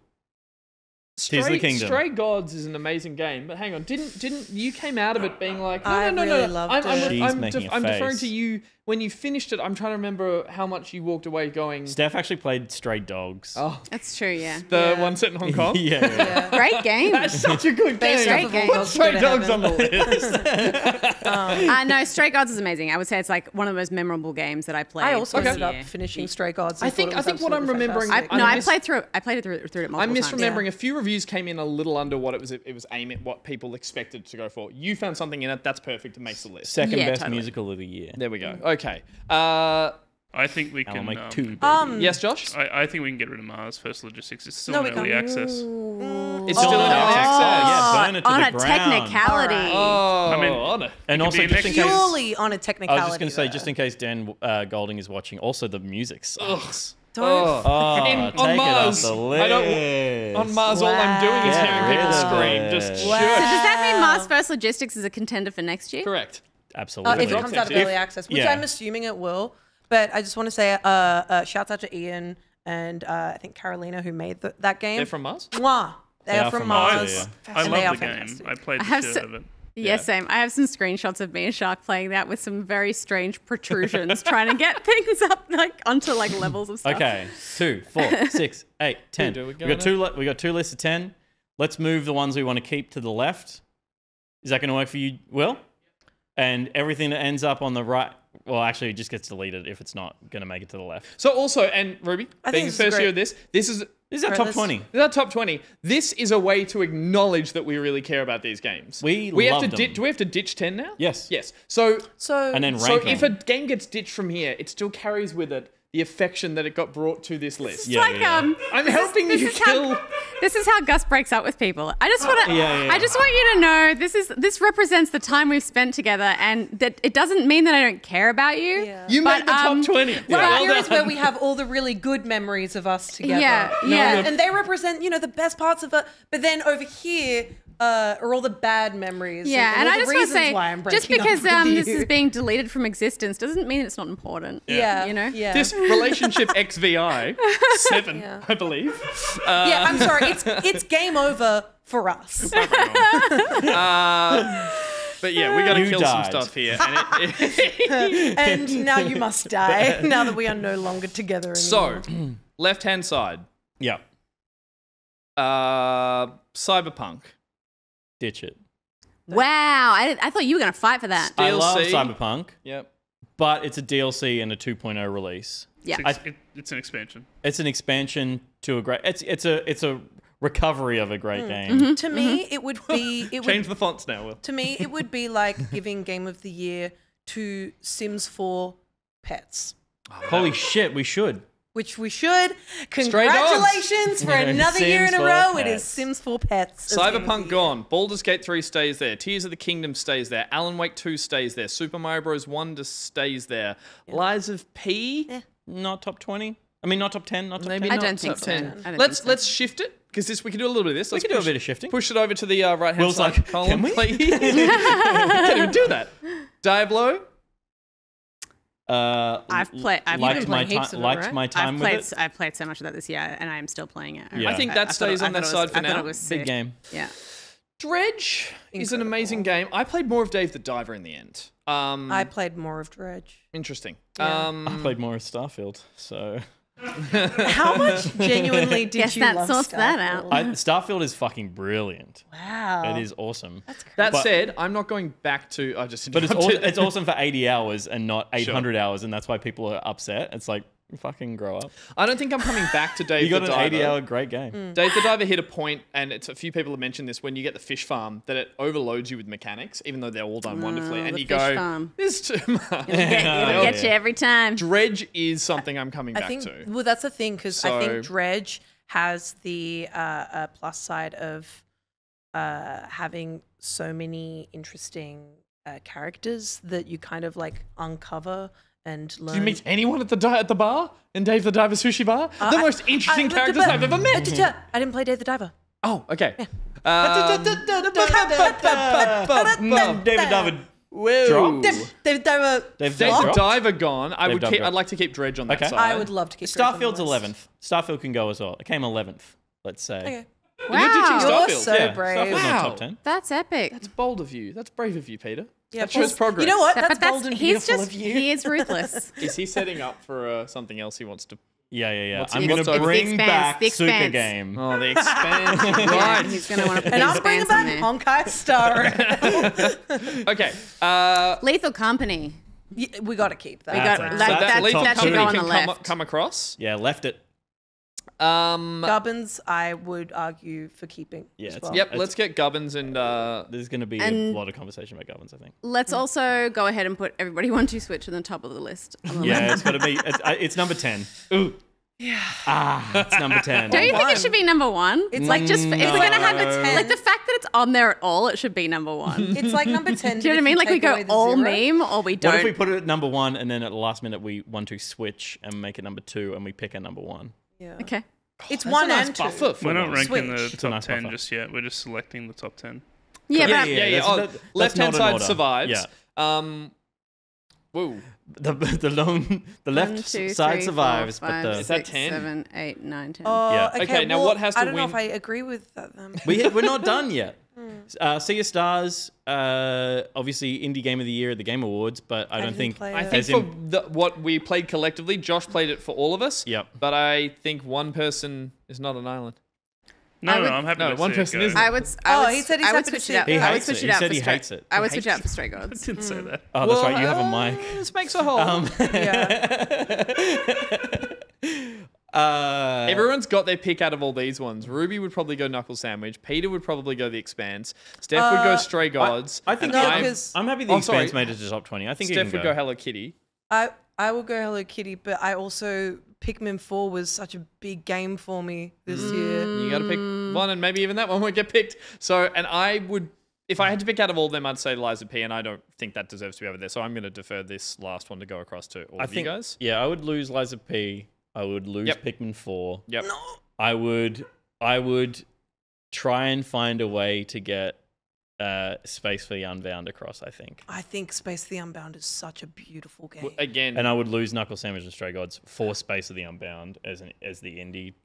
Stray, the Kingdom. Stray Gods is an amazing game, but hang on, didn't didn't you came out of it being like, no, no, no, no, no. I'm, I'm, I'm, def I'm deferring to you. When you finished it, I'm trying to remember how much you walked away going. Steph actually played Stray Dogs. Oh, that's true, yeah. The yeah. one set in Hong Kong. yeah, yeah. yeah, great game. That's such a good game. Great game. Put Stray Dogs on the list. um, uh, no, Stray Gods is amazing. I would say it's like one of the most memorable games that I played. I also okay. ended up finishing Stray Gods. I think I think what I'm remembering. I, no, I, I played through. I played it through, through it multiple times. I'm misremembering yeah. a few reviews came in a little under what it was. It was aim at what people expected to go for. You found something in it that's perfect. It makes the list. Second yeah, best totally. musical of the year. There we go. Okay. Uh, I think we can make um, two. Um, yes, Josh. I, I think we can get rid of Mars First Logistics. It's still no, in early access. Mm. It's oh. still in early access. Yeah, burn it to on the a ground. technicality. Right. Oh, I mean, on a, and also just in case, purely on a technicality. I was just going to say, just in case Dan uh, Golding is watching, also the music sucks. Ugh. Don't oh, oh in, on Mars, I don't, on Mars, wow. all I'm doing is hearing yeah, people scream. It. Just wow. sure. So does that mean Mars First Logistics is a contender for next year? Correct. Absolutely. Uh, if it comes out of early access, which yeah. I'm assuming it will. But I just want to say, uh, uh, shouts out to Ian and uh, I think Carolina who made the, that game. They're from Mars? Mwah. They, they are, are from Mars. Mars. Yeah. I and love the fantastic. game. I played the I shit so, of it. Yeah, yeah, same. I have some screenshots of me and Shark playing that with some very strange protrusions, trying to get things up like onto like levels of stuff. Okay, two, four, six, eight, ten. We, we got two. We got two lists of ten. Let's move the ones we want to keep to the left. Is that going to work for you, Will? And everything that ends up on the right, well, actually, it just gets deleted if it's not going to make it to the left. So also, and Ruby, I being the first year of this, this is This is our top twenty. This is our top twenty. This is a way to acknowledge that we really care about these games. We we have to ditch. Do we have to ditch ten now? Yes. Yes. So so and then rank so them. If a game gets ditched from here, it still carries with it the affection that it got brought to this list. It's yeah, like yeah. um, I'm helping is, you kill. How, this is how Gus breaks up with people. I just want to. Yeah, yeah. I just want you to know this is this represents the time we've spent together, and that it doesn't mean that I don't care about you. Yeah. You but, made the um, top twenty. Right yeah. well here done. Is where we have all the really good memories of us together. Yeah, no, yeah. And, and they represent you know the best parts of it. But then over here. Uh, or all the bad memories. Yeah, and, and I just want to say, just because um, this is being deleted from existence doesn't mean it's not important. Yeah. yeah. You know? Yeah. This relationship X V I, seven, yeah. I believe. Uh, yeah, I'm sorry. It's, it's game over for us. uh, but yeah, we got to kill died. some stuff here. And, it, and now you must die, now that we are no longer together anymore. So, left-hand side. Yeah. Uh, Cyberpunk. Ditch it. Wow, I, I thought you were going to fight for that. D L C. I love Cyberpunk. Yep. But it's a D L C and a two point oh release. Yeah. It's, I, it, it's an expansion. It's an expansion to a great It's it's a it's a recovery of a great mm. game. Mm-hmm. To me, mm-hmm. it would be it would, change the fonts now, Will. To me, it would be like giving Game of the Year to Sims four Pets. Oh, holy shit, we should. Which we should. Congratulations for another Sims year in a row. It is Sims four Pets. Cyberpunk gone. Baldur's Gate three stays there. Tears of the Kingdom stays there. Alan Wake two stays there. Super Mario Bros. Wonder stays there. Yeah. Lies of P, yeah. not top twenty. I mean, not top ten. Not top Maybe ten. I don't think so. Let's let's shift it. Because this, we can do a little bit of this. Let's we can push, do a bit of shifting. Push it over to the uh, right-hand Will's side like, column, please. We can't even do that. Diablo. Uh, I've, play, I've liked, my played heaps of it, liked right? my time I've played, with it. I've played so much of that this year, and I am still playing it. I, yeah. I think that I, stays I on it, that side was, for I now. It was Big game. Yeah. Dredge Incredible. is an amazing game. I played more of Dave the Diver in the end. Um, I played more of Dredge. Interesting. Yeah. Um, I played more of Starfield, so... How much genuinely did yes, you that love Starfield? That out. I, Starfield is fucking brilliant. Wow, it is awesome. That's crazy. That but, said, I'm not going back to. I just. But it's awesome, it's awesome for eighty hours and not eight hundred sure. hours, and that's why people are upset. It's like fucking grow up. I don't think I'm coming back to Dave. You got the an Diver. eighty hour great game. Mm. Dave the Diver hit a point, and it's a few people have mentioned this. When you get the fish farm, that it overloads you with mechanics, even though they're all done oh, wonderfully, and you go, farm. "This too much." It'll get, it'll get you every time. Dredge is something I'm coming I back think, to. Well, that's the thing because so, I think Dredge has the uh, uh, plus side of uh, having so many interesting uh, characters that you kind of like uncover. And learn. Do you meet anyone at the di at the bar in Dave the Diver sushi bar? Uh, the I, most interesting I, I, characters I've ever met. Mm-hmm. I didn't play Dave the Diver. Oh, okay. Yeah. Um, Dave the Diver. Whoa. Dave, Dave Diver. Dave, Dave the Diver gone. I Dave would. Keep, I'd like to keep Dredge on that okay. side. I would love to keep. Starfield's eleventh. Starfield can go as well. It came eleventh. Let's say. Okay. Wow, you're so yeah. brave. Starfield's wow. top ten. That's epic. That's bold of you. That's brave of you, Peter. Yeah, that shows progress. You know what? That's, that's bold and beautiful just, of you. He is ruthless. Is he setting up for uh, something else he wants to... Yeah, yeah, yeah. What's I'm going to bring back Super Game. Oh, The Expanse. Right. He's going to want to put and I'll bring back Honkai Star Rail. Okay. Uh, Lethal Company. Yeah, we got to keep that. We got, like, that, that, Lethal that should go on the left. Come, come across. Yeah, left it. Um, Gubbins, I would argue for keeping. Yeah, well. Yep. It's, let's get Gubbins, and uh, there's going to be a lot of conversation about Gubbins, I think. Let's mm. also go ahead and put everybody one two switch on the top of the list. The yeah, list. It's got to be. It's, it's number ten. Ooh. Yeah. Ah, it's number ten. Don't you think it should be number one? It's like just no. if we're gonna have a ten, like the fact that it's on there at all, it should be number one. It's like number ten. Do you know what I mean? Like we go all zero. meme or we don't. What if we put it at number one and then at the last minute we one two switch and make it number two and we pick a number one? Yeah. Okay. Oh, it's one nice and two. Buffer for We're not ranking Switch. the top nice ten buffer. just yet. We're just selecting the top ten. Yeah, yeah, yeah. yeah, yeah. Oh, left-hand side survives. Yeah. Um, whoa. The the lone the left One, two, side three, survives, four, five, but the six, is that ten? Seven, eight, nine, ten. Oh, yeah. Okay. okay now well, what has to win? I don't win? know if I agree with that. Um. We we're not done yet. Uh, Sea of Stars, uh, obviously indie game of the year at the Game Awards, but I, I don't think. I think for the, what we played collectively, Josh played it for all of us. Yep. But I think one person is not an island. No, would, no, I'm happy. No, one person is. I would. I would oh, he said he's I would switch it out. He I would switch it, it out. He said he hates it. I would switch it out for Stray Gods. I didn't mm. say that. Oh, that's well, right. You have a mic. Uh, this makes a whole. Um, yeah. Uh, Everyone's got their pick out of all these ones. Ruby would probably go Knuckle Sandwich. Peter would probably go The Expanse. Steph uh, would go Stray Gods. I, I think no, I'm, I'm happy The oh, Expanse sorry. made it to top twenty. I think Steph would go. go Hello Kitty. I I will go Hello Kitty, but I also Pikmin four was such a big game for me this mm. year. You got to pick one, and maybe even that one won't get picked. So, and I would. If I had to pick out of all of them, I'd say Lies of P, and I don't think that deserves to be over there. So I'm going to defer this last one to go across to all I of think, you guys. Yeah, I would lose Lies of P. I would lose yep. Pikmin four. Yep. No. I would. I would try and find a way to get uh, Space for the Unbound across. I think. I think Space for the Unbound is such a beautiful game. Well, again, and I would lose Knuckle Sandwich and Stray Gods for Space for the Unbound as an as the indie.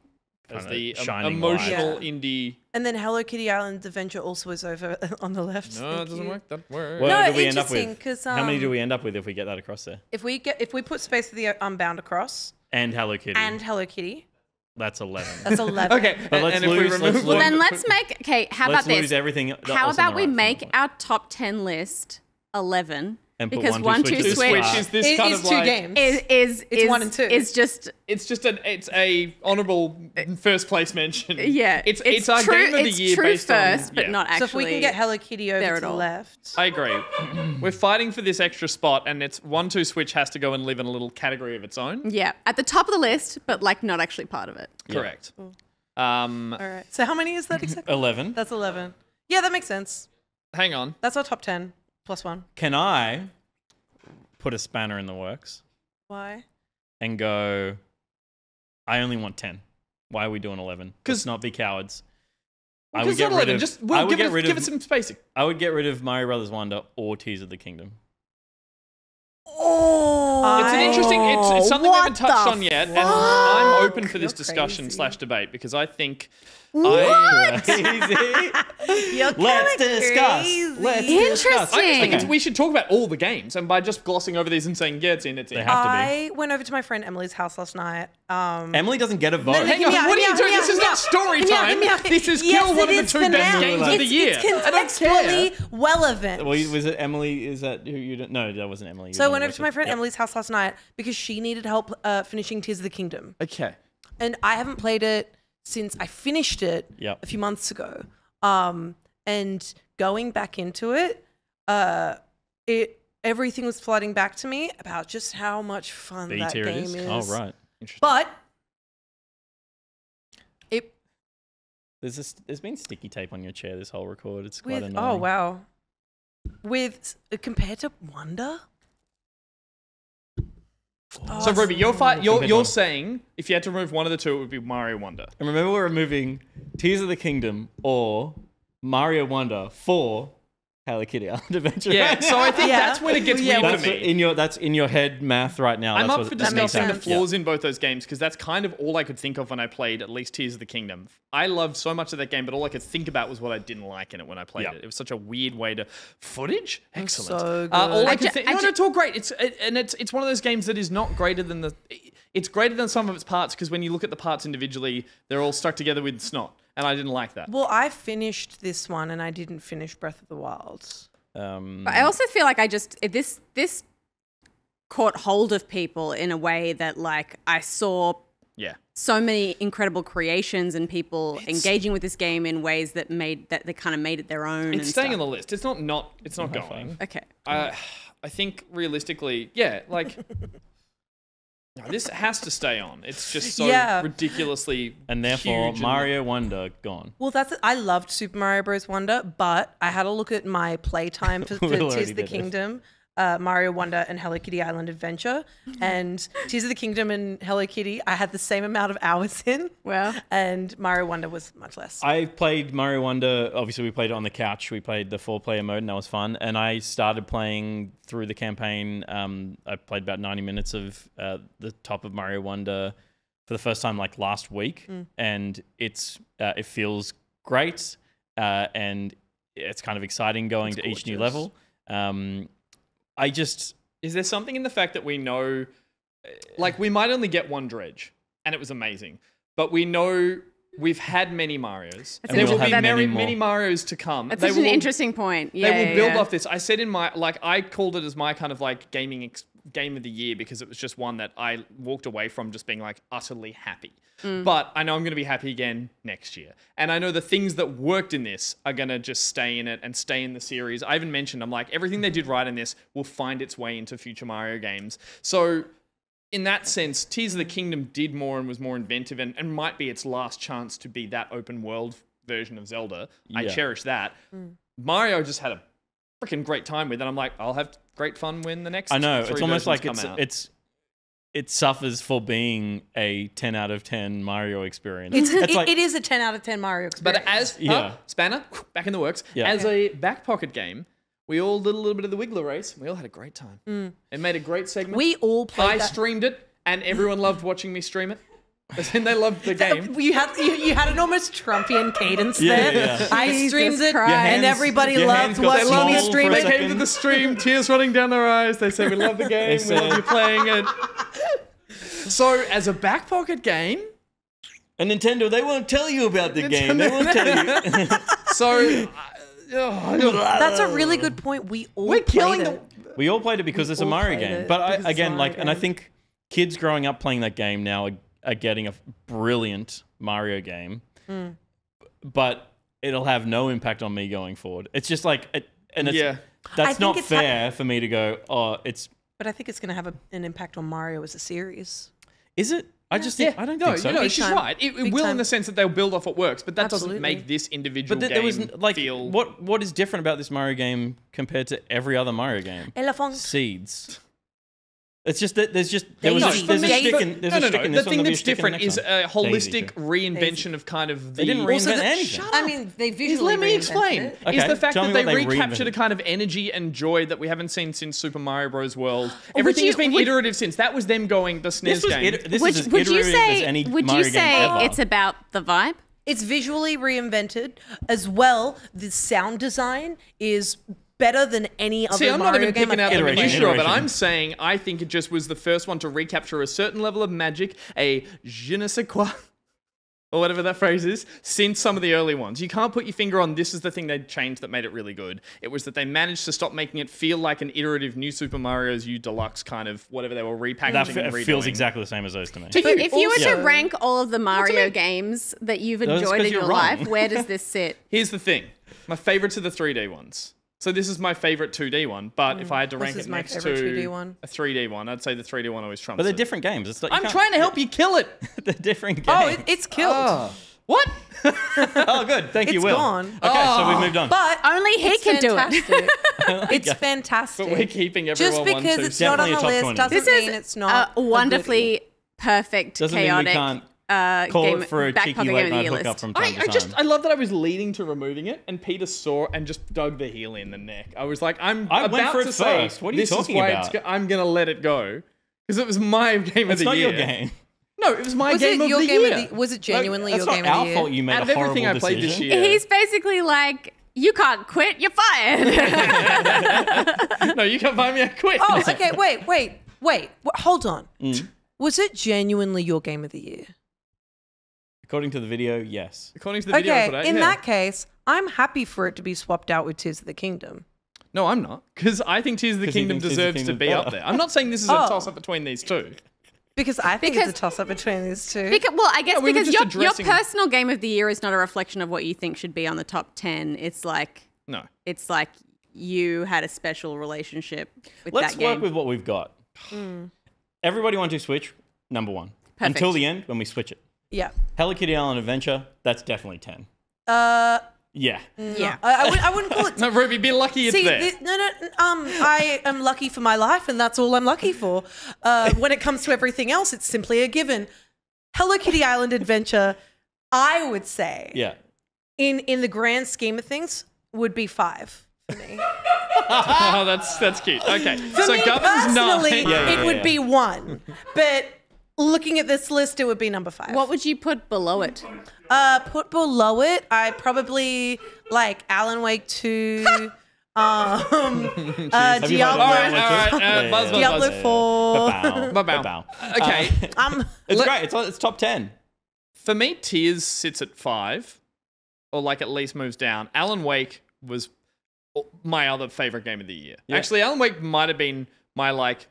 As the um, emotional light. indie. And then Hello Kitty Island Adventure also is over on the left. No, Thank it doesn't you. work. That works. Well, no, do we end up with? Um, how many do we end up with if we get that across there? If we get, if we put Space for the Unbound across and Hello Kitty and Hello Kitty, that's eleven. That's eleven. Okay, but let's and lose. If we let's lose. Well, then let's make. Okay, how let's about this? Lose everything. How about we right make point. our top ten list eleven? And because one, one two, two switch, switch is this it kind is of two like, games. Is, is, it's is, one and two. It's just it's just an it's a honourable first place mention. Yeah, it's it's, it's our true, game of the year true based first, on, but yeah. not actually. So if we can get Hello Kitty over to the left, I agree. We're fighting for this extra spot, and it's one two switch has to go and live in a little category of its own. Yeah, at the top of the list, but like not actually part of it. Yeah. Correct. Mm. Um, All right. So how many is that exactly? eleven. That's eleven. Yeah, that makes sense. Hang on. That's our top ten. Plus one. Can I put a spanner in the works? Why? And go, I only want ten. Why are we doing eleven? Let's not be cowards. Well, I would get rid of, Just, well, I would get it, rid of... Give it some spacing. I would get rid of Mario Brothers Wonder or Tears of the Kingdom. Oh! It's an interesting... It's, it's something we haven't touched on yet. Fuck? And I'm open for this You're discussion crazy. slash debate because I think... What? Crazy. You're Let's discuss. Crazy. Let's Interesting. Discuss. I just think okay. we should talk about all the games, and by just glossing over these and saying yeah, it's in, it's in. They have to be. I went over to my friend Emily's house last night. Um, Emily doesn't get a vote. No, hang on, out, what are you out, doing? Out, this is not story time. Out, this is yes, still one of the two best games of the it's, year. It's contextually relevant. Well, was it Emily? Is that who you? Don't, no, that wasn't Emily. You so I went over to my friend yep. Emily's house last night because she needed help uh, finishing Tears of the Kingdom. Okay. And I haven't played it since I finished it yep. a few months ago. Um, and going back into it, uh, it everything was flooding back to me about just how much fun that game is. Oh, right. Interesting. But it... There's, a, there's been sticky tape on your chair this whole record. It's quite with, annoying. Oh, wow. With uh, compared to Wonder... Oh, so Ruby, you're fi you're you're saying if you had to remove one of the two, it would be Mario Wonder. And remember, we're removing Tears of the Kingdom or Mario Wonder for Hello Kitty Island Adventure. Yeah, right so I think yeah. that's when it gets yeah, weird for me. In your that's in your head math right now. I'm that's up what, for discussing the flaws yeah. in both those games because that's kind of all I could think of when I played at least Tears of the Kingdom. I loved so much of that game, but all I could think about was what I didn't like in it when I played yeah. it. It was such a weird way to footage. Excellent. So good. Uh, all I, I could think. No, no, it's all great. It's it, and it's it's one of those games that is not greater than the. It's greater than some of its parts because when you look at the parts individually, they're all stuck together with snot. And I didn't like that. Well, I finished this one and I didn't finish Breath of the Wild. Um, but I also feel like I just, this this caught hold of people in a way that like I saw yeah. so many incredible creations and people it's, engaging with this game in ways that made, that they kind of made it their own. It's and staying stuff. on the list. It's not not, it's not okay. going. Okay. I, I think realistically, yeah, like... No, this has to stay on. It's just so yeah. ridiculously and therefore huge Mario and... Wonder gone. Well, that's I loved Super Mario Bros. Wonder, but I had a look at my playtime for, for Tears of the Kingdom, uh, Mario Wonder, and Hello Kitty Island Adventure, and Tears of the Kingdom and Hello Kitty. I had the same amount of hours in. Wow. And Mario Wonder was much less. I played Mario Wonder. Obviously, we played it on the couch. We played the four-player mode, and that was fun. And I started playing. Through the campaign, um, I played about ninety minutes of uh, the top of Mario Wonder for the first time like last week, mm. and it's uh, it feels great, uh, and it's kind of exciting going it's to gorgeous. each new level. Um, I just is there something in the fact that we know, like we might only get one dredge, and it was amazing, but we know. We've had many Marios. And there will be many, many Marios to come. That's such an interesting point. Yeah, they will build off this. I said in my, like, I called it as my kind of like gaming ex game of the year because it was just one that I walked away from just being like utterly happy. Mm. But I know I'm going to be happy again next year. And I know the things that worked in this are going to just stay in it and stay in the series. I even mentioned, I'm like, everything they did right in this will find its way into future Mario games. So in that sense, Tears of the Kingdom did more and was more inventive and, and might be its last chance to be that open world version of Zelda. Yeah. I cherish that. Mm. Mario just had a freaking great time with, and I'm like, I'll have great fun when the next. I know it's almost like it's out. it's it suffers for being a ten out of ten Mario experience. It's, it's it, like, it is a ten out of ten Mario experience. But as yeah, uh, Spanner back in the works yeah. as a Back Pocket game, we all did a little bit of the Wiggler race. And we all had a great time. Mm. It made a great segment. We all played. I that. streamed it, and everyone loved watching me stream it. And they loved the game. You had you, you had an almost Trumpian cadence there. Yeah, yeah. I streamed it, hands, and everybody loved watching me stream it. They came to the stream, tears running down their eyes. They said, "We love the game. We love you playing it." So, as a Back Pocket game, and Nintendo, they won't tell you about the Nintendo. game. They won't tell you. So, oh, that's a really good point. We all we're killing it. The, we all played it because we it's a Mario game. It, but I, again, like, game. and I think kids growing up playing that game now are are getting a brilliant Mario game, mm. but it'll have no impact on me going forward. It's just like, it, and it's, yeah. that's not it's fair for me to go, oh, it's... But I think it's going to have a, an impact on Mario as a series. Is it? I yeah. just think, yeah. I don't no, think so. You know, Big she's time. right. It, it will time. in the sense that they'll build off what works, but that Absolutely. doesn't make this individual but th game there was, like, feel... What, what is different about this Mario game compared to every other Mario game? Elephant. Seeds. It's just that there's just there was a, there's a stick and there's no, no, a stick in no, no. this the thing that's different is a holistic reinvention of kind of the. They didn't reinvent anything. I mean, they visually. Let me explain. Okay, is the fact that they, they recaptured a kind of energy and joy that we haven't seen since Super Mario Bros. World. Everything has been would, iterative since. That was them going the S N E S this game. It, this would, is as would iterative you say, as any would Mario you say game ever. It's about the vibe? It's visually reinvented as well. The sound design is better than any other Mario game. See, I'm not even picking out the minutiae of it. I'm saying I think it just was the first one to recapture a certain level of magic, a je ne sais quoi, or whatever that phrase is, since some of the early ones. You can't put your finger on this is the thing they changed that made it really good. It was that they managed to stop making it feel like an iterative new Super Mario's U Deluxe kind of whatever they were repackaging that and redoing. It feels exactly the same as those to me. But but if you were to yeah. rank all of the Mario games that you've enjoyed in your wrong. life, where does this sit? Here's the thing. My favorites are the three D ones. So this is my favorite two D one, but mm. if I had to rank it next to two D one. a three D one, I'd say the three D one always trumps. But they're it. different games. It's like I'm trying to help you kill it. They're different games. Oh, it, it's killed. Oh. What? Oh, good. Thank it's you, Will. It's gone. Okay, oh. so we've moved on. But only he it's can fantastic. do it. Like it's it. fantastic. But we're keeping everyone Just because one, two, it's not on the list twenty. Doesn't this mean is it's not a wonderfully perfect, doesn't chaotic. Mean we can't Uh, Call game, it for a cheeky late night hookup from time I, to time. I just, I love that I was leading to removing it, and Peter saw and just dug the heel in the neck. I was like, I'm I about to say, first. What are you this talking is why about? It's, I'm gonna let it go because it was my game it's of the year. It's not your game. No, it was my was game, it of, your the game of the year. Was it genuinely like, your game of the year? That's not our fault. You made Out a horrible decision. Out of everything I played this year, he's basically like, you can't quit. You're fired. No, you can't buy me. I quit. Oh, okay. Wait, wait, wait. Hold on. Mm. Was it genuinely your game of the year? According to the video, yes. According to the video, okay. Today, in yeah. that case, I'm happy for it to be swapped out with Tears of the Kingdom. No, I'm not, because I think Tears of the Kingdom deserves the Kingdom to be up there. I'm not saying this is oh. a toss-up between these two. Because I think because, it's a toss-up between these two. Because, well, I guess no, we because your, your personal game of the year is not a reflection of what you think should be on the top ten. It's like no, it's like you had a special relationship with Let's that game. Let's work with what we've got. Mm. Everybody want to switch number one Perfect. until the end when we switch it. Yeah. Hello Kitty Island Adventure, that's definitely ten. Uh. Yeah. No, yeah. I, I, would, I wouldn't call it... No, Ruby, be lucky it's See, there. The, no, no, um, I am lucky for my life and that's all I'm lucky for. Uh, when it comes to everything else, it's simply a given. Hello Kitty Island Adventure, I would say, yeah. in, in the grand scheme of things, would be five for me. Oh, that's, that's cute. Okay. For so me personally, yeah, yeah, yeah, it would yeah. be one. But... looking at this list, it would be number five. What would you put below it? Uh, put below it, I probably like Alan Wake two, um, uh, Diablo, all right, all right, uh, yeah, buzz, Diablo buzz, four. Ba-bow. Ba-bow. Ba-bow. Okay, um, it's great. It's it's top ten. For me, Tears sits at five, or like at least moves down. Alan Wake was my other favorite game of the year. Yeah. Actually, Alan Wake might have been my like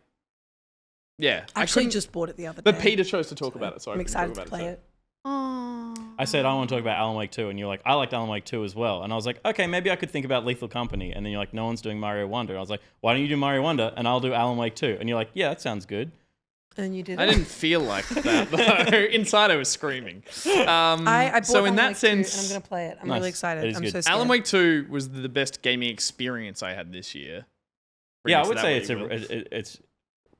Yeah. I actually just bought it the other day. But Peter chose to talk so about it, so I'm excited to play it. Oh. I said, I want to talk about Alan Wake two, and you're like, I liked Alan Wake two as well. And I was like, okay, maybe I could think about Lethal Company. And then you're like, no one's doing Mario Wonder. And I was like, why don't you do Mario Wonder, and I'll do Alan Wake two. And you're like, yeah, that sounds good. And you did I didn't feel like that, though. Inside I was screaming. Um, I, I bought so in that sense, and I'm going to play it. I'm nice. really excited. I'm good. so scared. Alan Wake two was the best gaming experience I had this year. Yeah, I would say it's, a, it, it's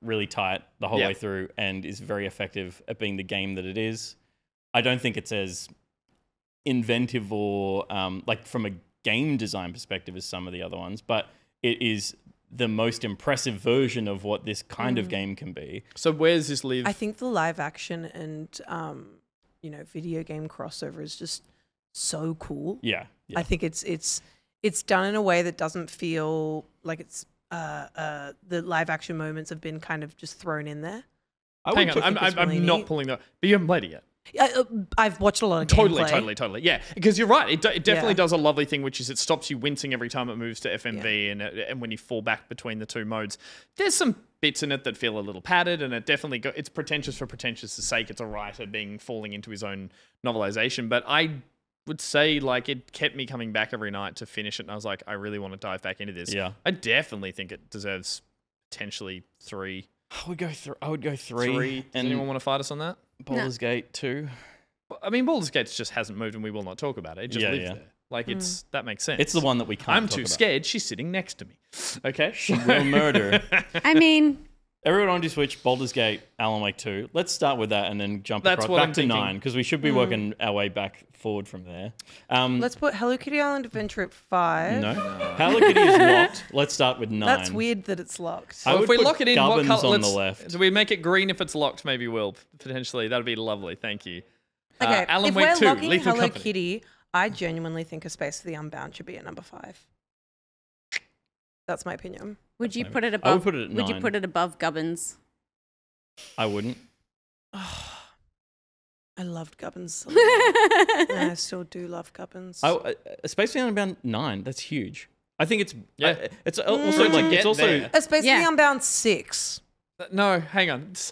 really tight the whole yep. way through and is very effective at being the game that it is. I don't think it's as inventive or um, like from a game design perspective as some of the other ones, but it is the most impressive version of what this kind mm. of game can be. So where does this leave? I think the live action and, um, you know, video game crossover is just so cool. Yeah, yeah. I think it's, it's, it's done in a way that doesn't feel like it's, Uh, uh, the live action moments have been kind of just thrown in there. I Hang on, I'm, I'm, really I'm not pulling that. But you haven't played it yet. I, uh, I've watched a lot of Totally, gameplay. totally, totally. Yeah, because you're right. It, do, it definitely yeah. does a lovely thing, which is it stops you wincing every time it moves to F M V yeah. and, and when you fall back between the two modes. There's some bits in it that feel a little padded, and it definitely go, it's pretentious for pretentious' sake. It's a writer being falling into his own novelization. But I would say like it kept me coming back every night to finish it, and I was like, I really want to dive back into this. Yeah, I definitely think it deserves potentially three. I would go through. I would go three. Three. Does and anyone want to fight us on that? Baldur's no. Gate two. I mean, Baldur's Gate just hasn't moved, and we will not talk about it. It just yeah, lives yeah. there. Like mm. it's that makes sense. It's the one that we can't. I'm talk too about. scared. She's sitting next to me. Okay, she will murder. I mean. Everyone on your Switch, Baldur's Gate, Alan Wake two. Let's start with that and then jump That's across what back I'm to thinking. nine, because we should be mm. working our way back forward from there. Um, Let's put Hello Kitty Island Adventure at five. No. no. Hello Kitty is locked. Let's start with nine. That's weird that it's locked. Well, if we lock it in, what color? on the left. Do we make it green if it's locked? Maybe we'll. Potentially. That would be lovely. Thank you. Okay. Uh, Alan if Wake we're two, locking Hello Company. Kitty, I genuinely think A Space for the Unbound should be at number five. That's my opinion. Would That's you put it above? I would put it at nine. Would you put it above Gubbins? I wouldn't. Oh, I loved Gubbins. I still do love Gubbins. I, a Space for the Unbound nine. That's huge. I think it's yeah. I, it's also mm. like it's also there. A Space yeah. for the Unbound six. No, hang on. It's,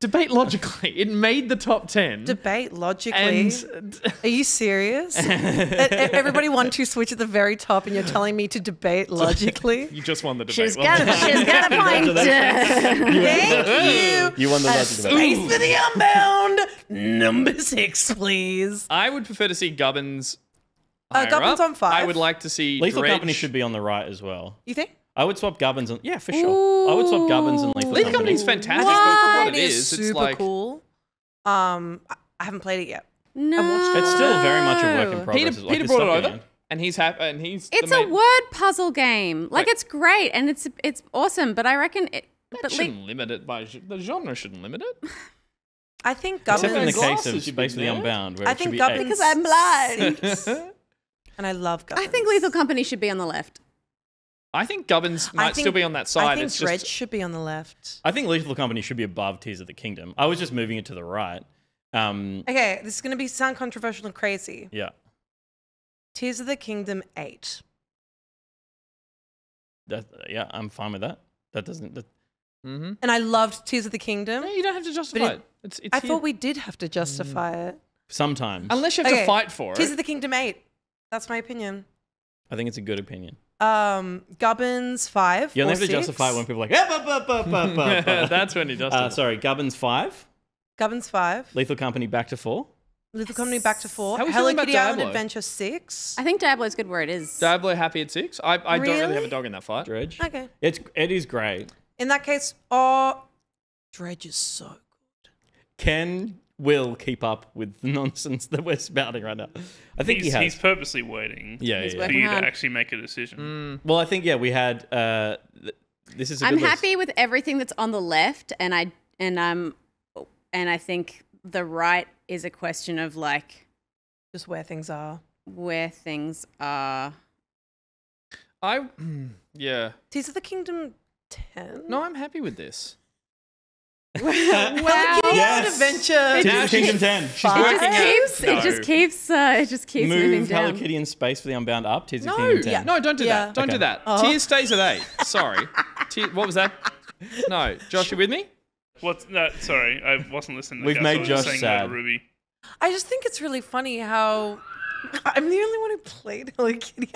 Debate logically, it made the top ten. Debate logically? And are you serious? Everybody won two Switch at the very top and you're telling me to debate logically? You just won the debate. She's got, well, she's got a point. Thank you. You won the logic debate. Space for the Unbound, number six, please. I would prefer to see Gubbins uh, Gubbins up. on five. I would like to see Lethal Dredge. Company should be on the right as well. You think? I would swap Gubbins and yeah, for sure. Ooh. I would swap Gubbins and Lethal Company. Lethal Company's fantastic, what? but for what it is, super it's like cool. Um, I haven't played it yet. No, it's still very much a work in progress. Peter, like Peter brought it over, game. and he's happy. And he's it's a word puzzle game. Like Wait. it's great and it's it's awesome. But I reckon it. That but shouldn't limit it by the genre. Shouldn't limit it. I think Gubbins. Except in the case of Space for the Unbound, where I it think should Gubbins be because I'm blind. And I love Gubbins. I think Lethal Company should be on the left. I think Gubbins might think, still be on that side. I think it's Dredge just, should be on the left. I think Lethal Company should be above Tears of the Kingdom. I was just moving it to the right. Um, okay, this is going to be sound controversial and crazy. Yeah. Tears of the Kingdom eight. That, yeah, I'm fine with that. That doesn't... That, mm-hmm. And I loved Tears of the Kingdom. No, you don't have to justify it. it. It's, it's I here. thought we did have to justify mm. it. Sometimes. Unless you have okay. to fight for Tears it. Tears of the Kingdom eight. That's my opinion. I think it's a good opinion. Um, Gubbins five. You only have to six. justify when people are like, eh, bah, bah, bah, bah, bah, bah. That's when he does. Uh, sorry, Gubbins five. Gubbins five. Lethal Company back to four. Lethal yes. Company back to four. How are Hello Kitty Island Adventure six. I think Diablo's good where it is. Diablo happy at six. I, I really? don't really have a dog in that fight. Dredge. Okay. It's it is great. In that case, oh, Dredge is so good. Can Will keep up with the nonsense that we're spouting right now. I think he's, he has. He's purposely waiting yeah, yeah, yeah. for you hard. to actually make a decision. Mm. Well, I think, yeah, we had... Uh, th this is. A I'm good happy list. with everything that's on the left, and I, and, um, and I think the right is a question of, like... Just where things are. Where things are. I... Yeah. Tears of the Kingdom ten? No, I'm happy with this. Wow! Yes. Adventure. Now Kingdom ten. She's working out. Keeps, no. It just keeps. Uh, it just keeps Move moving down. Move Hello Kitty in Space for the Unbound up. Tears no. of Kingdom ten. Yeah. No, don't do yeah. that. Don't okay. do that. Oh. Tears stays at eight. Sorry. Tears, what was that? No, Josh, you with me? What's that? Sorry, I wasn't listening. To We've Gus. made Josh sad. Ruby. I just think it's really funny how I'm the only one who played Hello Kitty.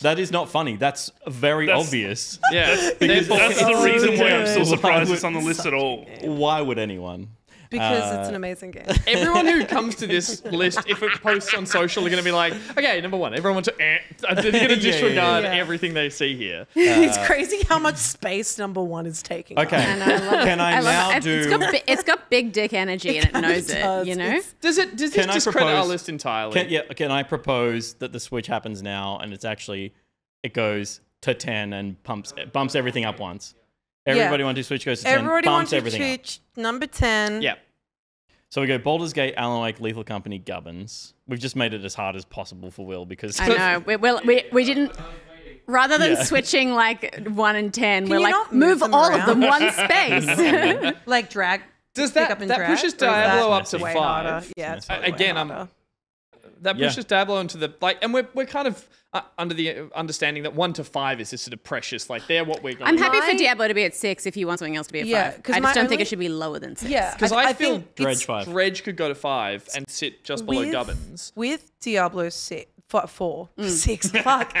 That is not funny. That's very that's, obvious. Yeah, that's, that's, that's the reason why I'm still surprised it's on the list at all. Why would anyone? Because uh, it's an amazing game. Everyone who comes to this list, if it posts on social, are going to be like, okay, number one, everyone wants to, eh, they're going to disregard yeah, yeah, yeah. everything they see here. Uh, it's crazy how much space number one is taking. Okay. And I love Can it. I, I now it. do... It's got, it's got big dick energy it and it knows does. it, you know? It's... Does it? Does this can discredit propose, our list entirely? Can, yeah, can I propose that the switch happens now and it's actually, it goes to ten and pumps, it bumps everything up once? Everybody yeah. wants to switch goes to ten. Everybody wants to switch number ten. Yeah. So we go Baldur's Gate, Alan Wake, Lethal Company, Gubbins. We've just made it as hard as possible for Will because I know we well, we we didn't. Rather than yeah. switching like one and ten, Can we're like move, move all around? of them one space. like drag. Does that pick up and that drag, pushes Diablo up to five? Harder. Yeah. It's it's again, harder. I'm. That pushes yeah. Diablo into the like, and we're we're kind of uh, under the understanding that one to five is this sort of precious, like they're what we're going. I'm happy my, for Diablo to be at six if you want something else to be at yeah, five. I just don't only, think it should be lower than six. Yeah, because I, I, I feel Dredge five. Dredge could go to five and sit just below with, Gubbins with Diablo six, four, mm. six, fuck,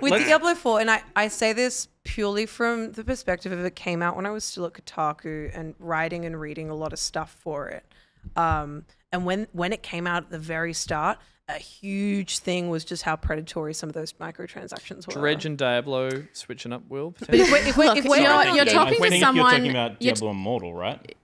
with Let's, Diablo four, and I I say this purely from the perspective of it came out when I was still at Kotaku and writing and reading a lot of stuff for it, um, and when when it came out at the very start. A huge thing was just how predatory some of those microtransactions were. Dredge and Diablo switching up, Will. But if we're, if we're, if we're, Sorry, you're, you're talking to someone, you're talking about Diablo Immortal, right?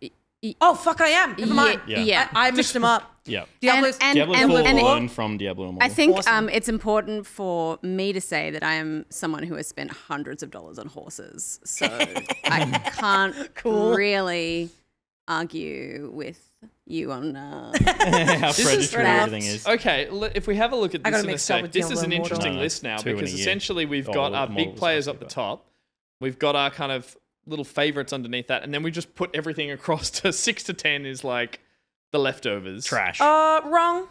Oh fuck, I am. Never mind. Yeah, yeah. I, I missed them up. Yeah, Diablo Immortal from Diablo Immortal. I think awesome. um, it's important for me to say that I am someone who has spent hundreds of dollars on horses, so I can't cool. really argue with. You on uh, how predatory everything is. Okay, if we have a look at this in a sec, this is an interesting list now because essentially we've got our big players up the top, we've got our kind of little favorites underneath that, and then we just put everything across to six to ten is like the leftovers. Trash. Uh, wrong.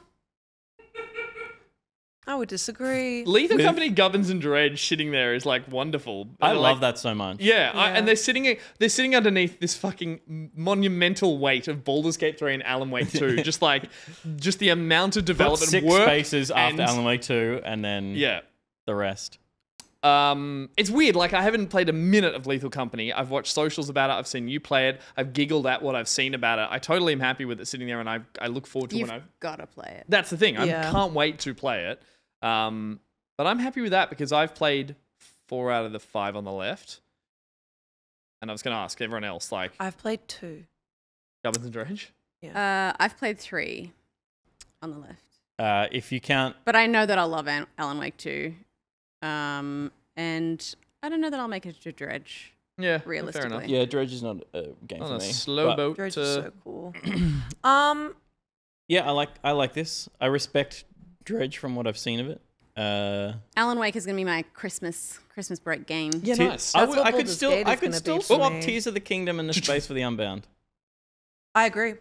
I would disagree. Lethal Company, Gubbins and Dredge sitting there is like wonderful. I like, love that so much. Yeah, yeah. I, and they're sitting they're sitting underneath this fucking monumental weight of Baldur's Gate three and Alan Wake two. just like, just the amount of development six work. Six spaces and, after Alan Wake two and then yeah. the rest. Um, it's weird. Like I haven't played a minute of Lethal Company. I've watched socials about it. I've seen you play it. I've giggled at what I've seen about it. I totally am happy with it sitting there and I, I look forward to You've when I... got to play it. That's the thing. Yeah. I can't wait to play it. Um, but I'm happy with that because I've played four out of the five on the left. And I was going to ask everyone else, like... I've played two. Gubbins and Dredge? Yeah. Uh, I've played three on the left. Uh, if you count... But I know that I'll love Alan Wake two. Um, and I don't know that I'll make it to Dredge. Yeah, realistically. Fair enough. Yeah, Dredge is not a game on for a me. Slow boat. Dredge is so cool. um, yeah, I like I like this. I respect Dredge from what I've seen of it. Uh, Alan Wake is gonna be my Christmas Christmas break game. Yeah, nice. I, I could still I could still swap Tears of the Kingdom and the Space for the Unbound. I agree,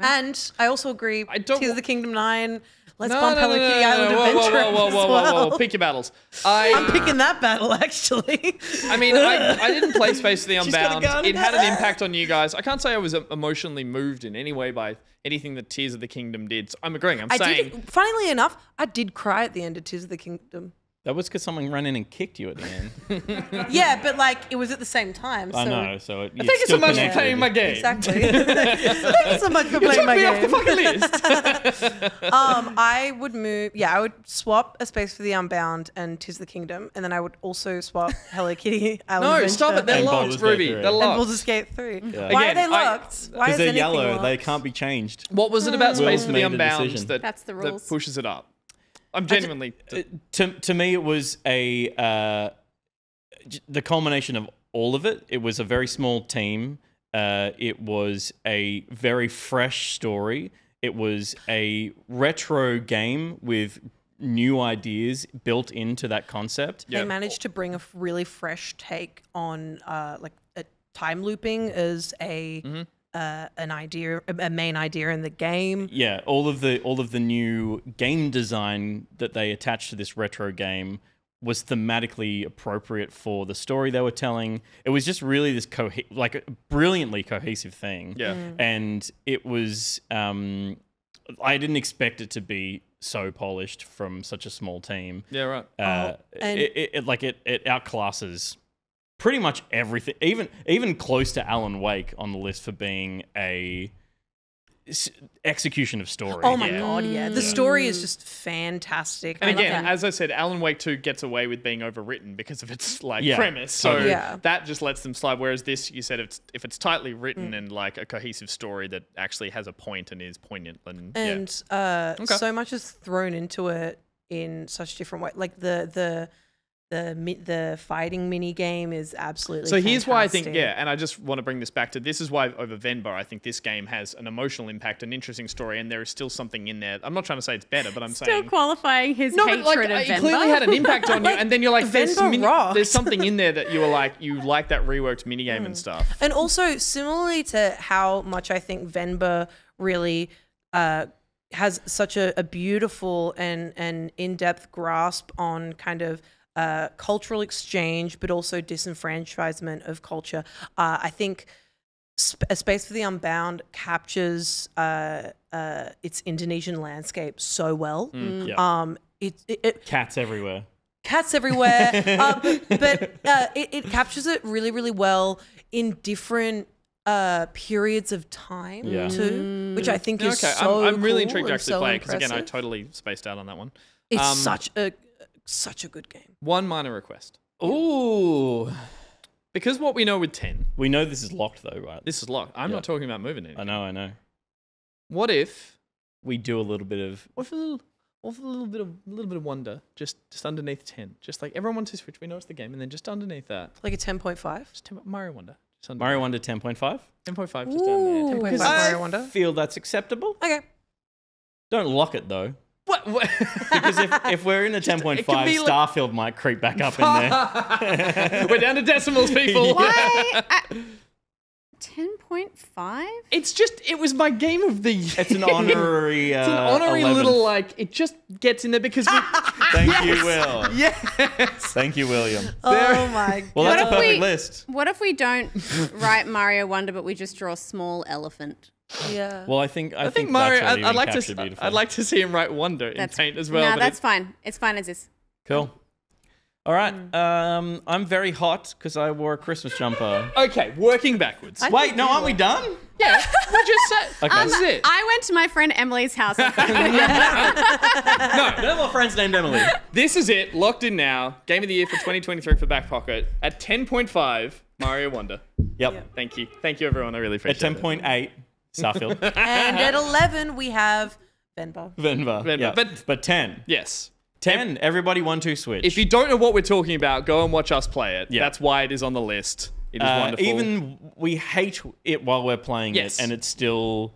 and I also agree. I don't Tears of the Kingdom nine. Let's no, bump no, Hello no, Kitty no, Island no, Adventure whoa, whoa, whoa, whoa, whoa, whoa, whoa, whoa. Pick your battles. I, I'm picking that battle, actually. I mean, I, I didn't play Space for the Unbound. It had an impact on you guys. I can't say I was emotionally moved in any way by anything that Tears of the Kingdom did. So I'm agreeing. I'm I saying... Did, funnily enough, I did cry at the end of Tears of the Kingdom. That was because someone ran in and kicked you at the end. yeah, but like it was at the same time. So. I know. So it, thank you so much for playing my game. Exactly. thank you so much for playing my game. You took me off the fucking list. um, I would move. Yeah, I would swap A Space for the Unbound and Tis the Kingdom, and then I would also swap Hello Kitty. Island no, Adventure. Stop it. They're and locked, Ruby. They're locked. And Baldur's Gate three. Yeah. Why Again, are they locked? I, Why is they're yellow. Locked? They can't be changed. What was it about mm. Space for the Unbound that, That's the rules. that pushes it up? I'm genuinely... Just, to, to me, it was a uh, the culmination of all of it. It was a very small team. Uh, it was a very fresh story. It was a retro game with new ideas built into that concept. They yep. managed to bring a really fresh take on uh, like a time looping as a... Mm-hmm. Uh, an idea, a main idea in the game. Yeah, all of the all of the new game design that they attached to this retro game was thematically appropriate for the story they were telling. It was just really this co like a brilliantly cohesive thing. Yeah. Mm. And it was, um, I didn't expect it to be so polished from such a small team. Yeah, right. Uh, oh, and it, it, it, like it, it outclasses pretty much everything, even even close to Alan Wake on the list for being a execution of story. Oh my yeah. god, yeah. The yeah. story is just fantastic. And I again, as I said, Alan Wake two gets away with being overwritten because of its like yeah. premise. So yeah. that just lets them slide. Whereas this, you said, if it's, if it's tightly written mm. and like a cohesive story that actually has a point and is poignant. And, and yeah. uh, okay. so much is thrown into it in such different ways. Like the... the The, the fighting mini game is absolutely So fantastic. Here's why I think, yeah, and I just want to bring this back to, this is why over Venba, I think this game has an emotional impact, an interesting story, and there is still something in there. I'm not trying to say it's better, but I'm still saying... Still qualifying his no, hatred like, of Venba. It clearly had an impact on you, and then you're like, there's, there's something in there that you were like, you like that reworked mini game mm. and stuff. And also, similarly to how much I think Venba really... Uh, has such a, a beautiful and, and in-depth grasp on kind of Uh, cultural exchange, but also disenfranchisement of culture. Uh, I think sp A Space for the Unbound captures uh, uh, its Indonesian landscape so well. Mm, yeah. um, it, it, it, cats everywhere. Cats everywhere. uh, but uh, it, it captures it really, really well in different uh, periods of time yeah. too, mm. which I think yeah, is okay. so I'm, I'm really cool intrigued to actually so play it, because again, I totally spaced out on that one. It's um, such a... Such a good game. One minor request. Ooh. Because what we know with ten. We know this is locked though, right? This is locked. I'm yeah. not talking about moving it. I know, I know. What if we do a little bit of what if a little what if a little bit of a little bit of wonder just just underneath ten. Just like everyone wants to Switch, we know it's the game, and then just underneath that. Like a ten point five? Just ten Mario Wonder. Just Mario Wonder ten point five? Ten point five just down there. ten point five Mario Wonder. I feel that's acceptable. Okay. Don't lock it though. What? What? Because if, if we're in a ten point five, Starfield like... might creep back up in there. We're down to decimals, people. Yeah. Why? ten point five? It's just, it was my game of the year. It's an honorary uh, It's an honorary eleventh. Little, like, it just gets in there because we... Thank yes. you, Will. Yes. Thank you, William. Oh, there... my God. Well, that's what a perfect we, list. What if we don't write Mario Wonder, but we just draw a small elephant? Yeah. Well, I think I, I think, think Mario. I'd, I'd like to. Beautiful. I'd like to see him write Wonder that's, in paint as well. No, nah, that's it, fine. It's fine as is. Cool. All right. Mm. Um, I'm very hot because I wore a Christmas jumper. Okay, working backwards. I Wait, no, aren't we done? Yeah. We just said. Okay. Um, this is it. I went to my friend Emily's house. no, no more friends named Emily. This is it. Locked in now. Game of the year for twenty twenty-three for Back Pocket at ten point five. Mario Wonder. Yep. yep. Thank you. Thank you, everyone. I really appreciate it. At ten point eight. Starfield. And at eleven we have Venba. Venba. Venba. Yeah. But but ten. Yes. ten. Everybody one two switch. If you don't know what we're talking about, go and watch us play it. Yeah. That's why it is on the list. It is uh, wonderful. Even we hate it while we're playing yes. it, and it's still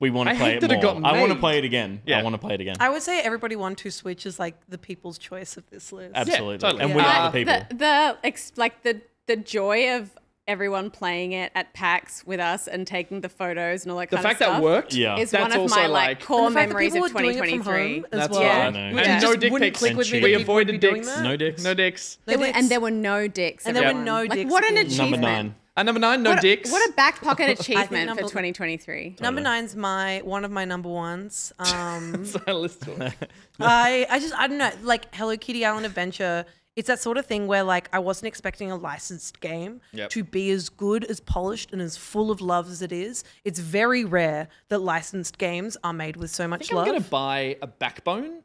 we want to play hate it that more. It got made. I want to play it again. Yeah. I want to play it again. I would say everybody one two switch is like the people's choice of this list. Absolutely. Yeah, totally. And yeah. we are the people. The, the ex like the the joy of everyone playing it at PAX with us and taking the photos and all that the kind of stuff. The fact that worked yeah. is that's one of my like core memories of twenty twenty-three. That's well. Yeah. What I know. And no dick pics. We avoided dicks. No dicks. No dicks. No dicks. And there were no dicks. And there were no dicks. Like, what an achievement. Number nine. Uh, number nine, no what a, dicks. What a Back Pocket achievement number, for twenty twenty-three. Number nine's my one of my number ones. Um, so I listed. I I just I don't know, like Hello Kitty Island Adventure. It's that sort of thing where, like, I wasn't expecting a licensed game yep. to be as good, as polished, and as full of love as it is. It's very rare that licensed games are made with so much I think love. I'm gonna buy a Backbone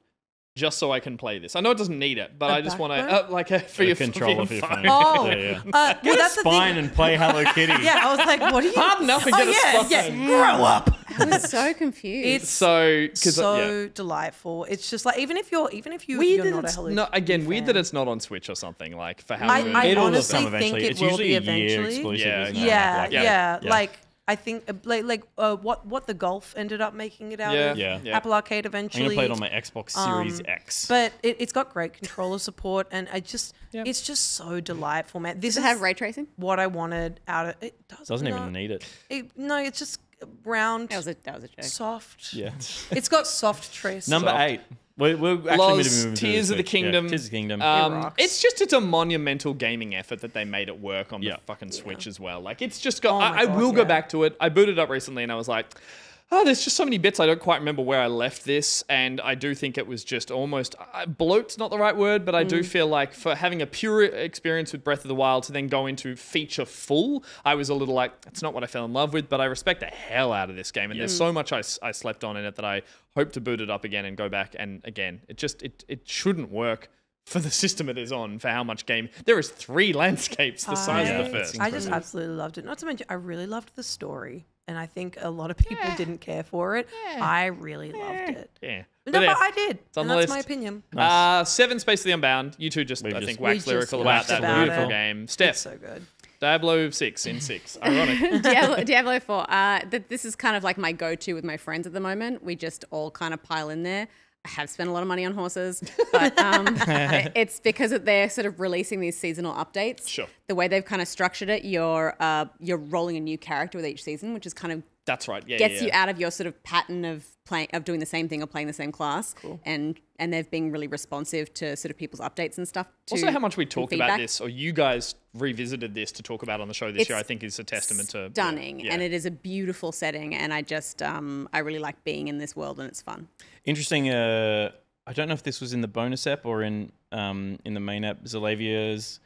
just so I can play this. I know it doesn't need it, but a I just want to uh, like a, for, your, controller for your phone. Oh, yeah, yeah. Uh, get well, a that's spine the and play Hello Kitty. yeah, I was like, what are you? Hard enough and oh, get yeah, a yeah, grow up. I was so confused. It's so so uh, yeah. delightful. It's just like even if you're even if you weird you're not a Hello not, again weird fan. That it's not on Switch or something like for how I, I it honestly will think it it's will be eventually. Yeah, yeah, yeah. Like. I think like, like uh, what what the Golf ended up making it out yeah. of yeah. Yeah. Apple Arcade eventually. I'm gonna play it on my Xbox Series um, X. But it, it's got great controller support, and I just yep. it's just so delightful, man. This does it have ray tracing? What I wanted out of it does doesn't not, even need it. it. No, it's just round. That was a that was a joke. Soft. Yeah. It's got soft trace. Number soft. eight. We're, we're actually moving Tears of the Kingdom. Yeah, Tears of the Kingdom. Um, it it's just it's a monumental gaming effort that they made it work on yeah. the fucking Switch yeah. as well. Like it's just got. Oh I, God, I will yeah. go back to it. I booted up recently and I was like, oh, there's just so many bits I don't quite remember where I left this, and I do think it was just almost uh, bloat's not the right word, but I mm. do feel like for having a pure experience with Breath of the Wild to then go into feature full, I was a little like, it's not what I fell in love with, but I respect the hell out of this game, and yeah. there's so much I, I slept on in it that I hope to boot it up again and go back and again. It just it it shouldn't work for the system it is on, for how much game. There is three landscapes the size I, of the first. I just absolutely loved it. Not to mention, I really loved the story. And I think a lot of people yeah. didn't care for it. Yeah. I really yeah. loved it. Yeah. But no, yeah. but I did. It's on and the that's list. My opinion. Nice. Uh, Seven, Space of the Unbound. You two just, We've I just, think, waxed lyrical about that about beautiful it. Game. Steph. It's so good. Diablo six in six. Ironic. Diablo, Diablo four. Uh, th this is kind of like my go-to with my friends at the moment. We just all kind of pile in there. I have spent a lot of money on horses, but um, it's because they're sort of releasing these seasonal updates. Sure. The way they've kind of structured it, you're uh, you're rolling a new character with each season, which is kind of that's right. Yeah, gets yeah, yeah. you out of your sort of pattern of playing of doing the same thing or playing the same class. Cool. And and they've been really responsive to sort of people's updates and stuff. Also, how much we talked about this, or you guys revisited this to talk about on the show this it's year, I think is a testament to stunning, yeah, yeah. and it is a beautiful setting. And I just um, I really like being in this world, and it's fun. Interesting. Uh, I don't know if this was in the bonus app or in um, in the main app. Zalavia's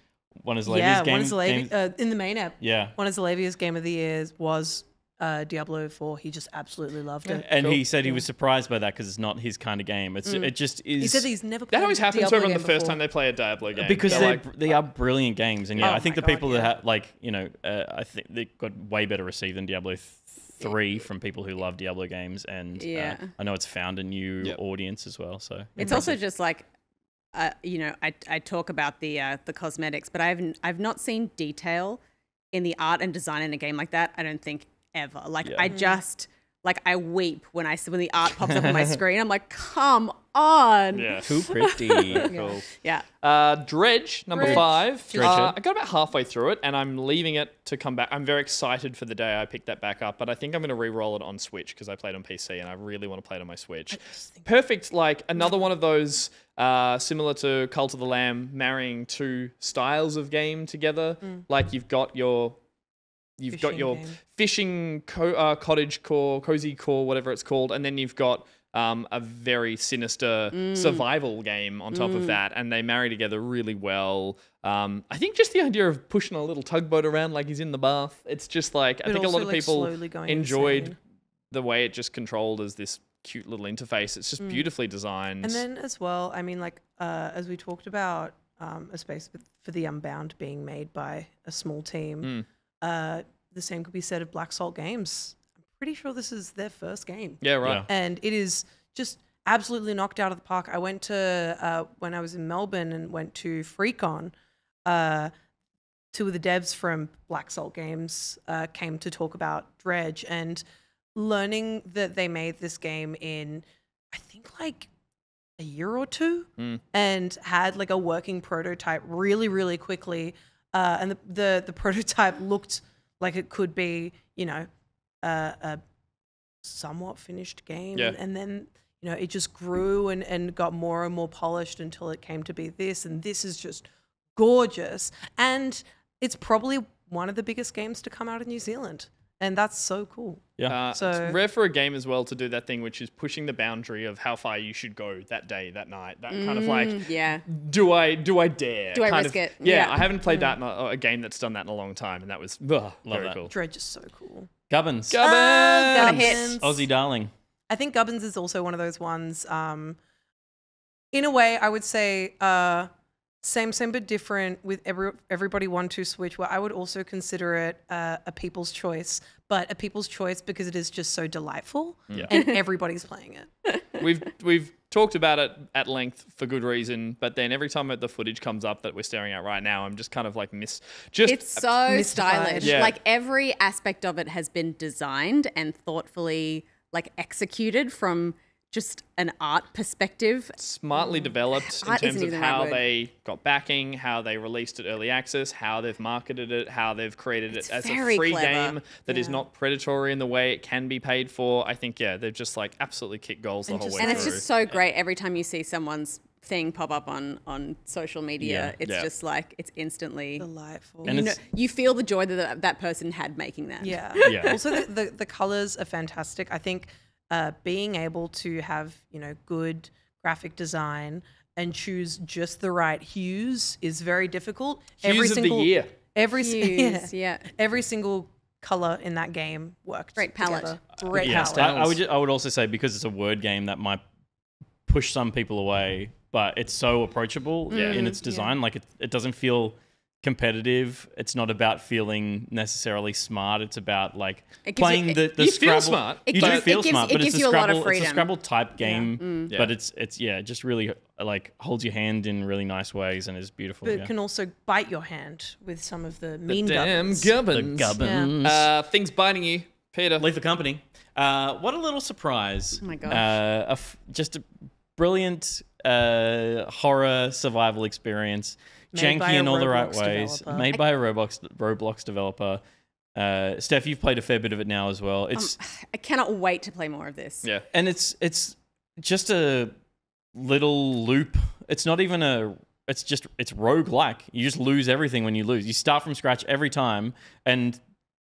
one of Zalavia's yeah, game, one of Zalavia, uh, in the main app. Yeah, one of Zalavia's game of the year was uh, Diablo four. He just absolutely loved it, and cool. he said he was surprised by that because it's not his kind of game. It's mm. it just is. He said he's never. Played that always happens to everyone the first before. time they play a Diablo game because they like, they are brilliant games, and yeah, oh I think the God, people yeah. that ha like you know uh, I think they got way better received than Diablo three from people who love Diablo games, and yeah. uh, I know it's found a new yep. audience as well. So it's impressive. Also just like, uh, you know, I, I talk about the uh, the cosmetics, but I've I've not seen detail in the art and design in a game like that. I don't think ever. Like yeah. I just like I weep when I when the art pops up on my screen. I'm like, come on, yeah. too pretty. yeah. Cool. Yeah. Uh, Dredge number Dredge. five. Dredge. Uh, I got about halfway through it, and I'm leaving it to come back. I'm very excited for the day I picked that back up, but I think I'm going to re-roll it on Switch because I played on P C, and I really want to play it on my Switch. Perfect, like another one of those uh, similar to Cult of the Lamb, marrying two styles of game together. Mm. Like you've got your you've fishing got your game. fishing co uh, cottage core, cozy core, whatever it's called, and then you've got Um, a very sinister mm. survival game on top mm. of that, and they marry together really well. Um, I think just the idea of pushing a little tugboat around like he's in the bath, it's just like, but I think a lot like of people enjoyed insane. the way it just controlled as this cute little interface. It's just mm. beautifully designed. And then as well, I mean, like uh, as we talked about um, A Space for the Unbound being made by a small team, mm. uh, the same could be said of Black Salt Games. Pretty sure this is their first game. Yeah, right. Yeah. And it is just absolutely knocked out of the park. I went to uh, when I was in Melbourne and went to FreeCon. Uh, two of the devs from Black Salt Games uh, came to talk about Dredge, and learning that they made this game in I think like a year or two, mm. and had like a working prototype really, really quickly. Uh, and the, the the prototype looked like it could be, you know, Uh, a somewhat finished game, yeah. and then you know it just grew and and got more and more polished until it came to be this, and this is just gorgeous, and it's probably one of the biggest games to come out of New Zealand, and that's so cool. Yeah, uh, so it's rare for a game as well to do that thing, which is pushing the boundary of how far you should go that day, that night, that mm, kind of like, yeah, do I do I dare? Do I risk of, it? Yeah, yeah, I haven't played mm. that in a, a game that's done that in a long time, and that was ugh, very that. cool. Dredge is so cool. Gubbins. Gubbins. Uh, Gubbins. Aussie darling. I think Gubbins is also one of those ones. Um, in a way, I would say uh, same, same, but different with every, everybody one, two switch, where I would also consider it uh, a people's choice, but a people's choice because it is just so delightful yeah. and everybody's playing it. We've, we've talked about it at length for good reason, but then every time the footage comes up that we're staring at right now, I'm just kind of like miss. Just it's so stylish. Yeah. Like every aspect of it has been designed and thoughtfully like executed, from just an art perspective. Smartly developed in terms of how they got backing, how they released it early access, how they've marketed it, how they've created it as a free game that is not predatory in the way it can be paid for. I think, yeah, they've just like absolutely kicked goals the whole way through. And it's just so great every time you see someone's thing pop up on on social media. Yeah, it's yeah. just like it's instantly delightful. And you, know, you feel the joy that that person had making that. Yeah. yeah. Also, the, the the colors are fantastic. I think uh, being able to have you know good graphic design and choose just the right hues is very difficult. Hues every of single the year. Every hues, yeah. yeah. Every single color in that game worked. Great palette. Together. Great yeah. palette. I, I would just, I would also say, because it's a word game, that might push some people away. But it's so approachable yeah. in its design. Yeah. Like it, it doesn't feel competitive. It's not about feeling necessarily smart. It's about like it playing you, the, the you Scrabble. Feel smart. It you gives, do feel gives, smart, but it's a, Scrabble, a lot of freedom. It's a Scrabble type game. Yeah. Mm. Yeah. But it's it's yeah, it just really like holds your hand in really nice ways and is beautiful. But yeah. it can also bite your hand with some of the mean the damn gubbins. The gubbins. Yeah. Uh, things biting you, Peter. Lethal Company. Uh, what a little surprise! Oh my gosh! Uh, a f just a brilliant. Uh, horror survival experience, made janky in all Roblox the right ways, developer. made by a Roblox Roblox developer. Uh, Steph, you've played a fair bit of it now as well. It's um, I cannot wait to play more of this. Yeah, and it's it's just a little loop. It's not even a. It's just it's roguelike. You just lose everything when you lose. You start from scratch every time, and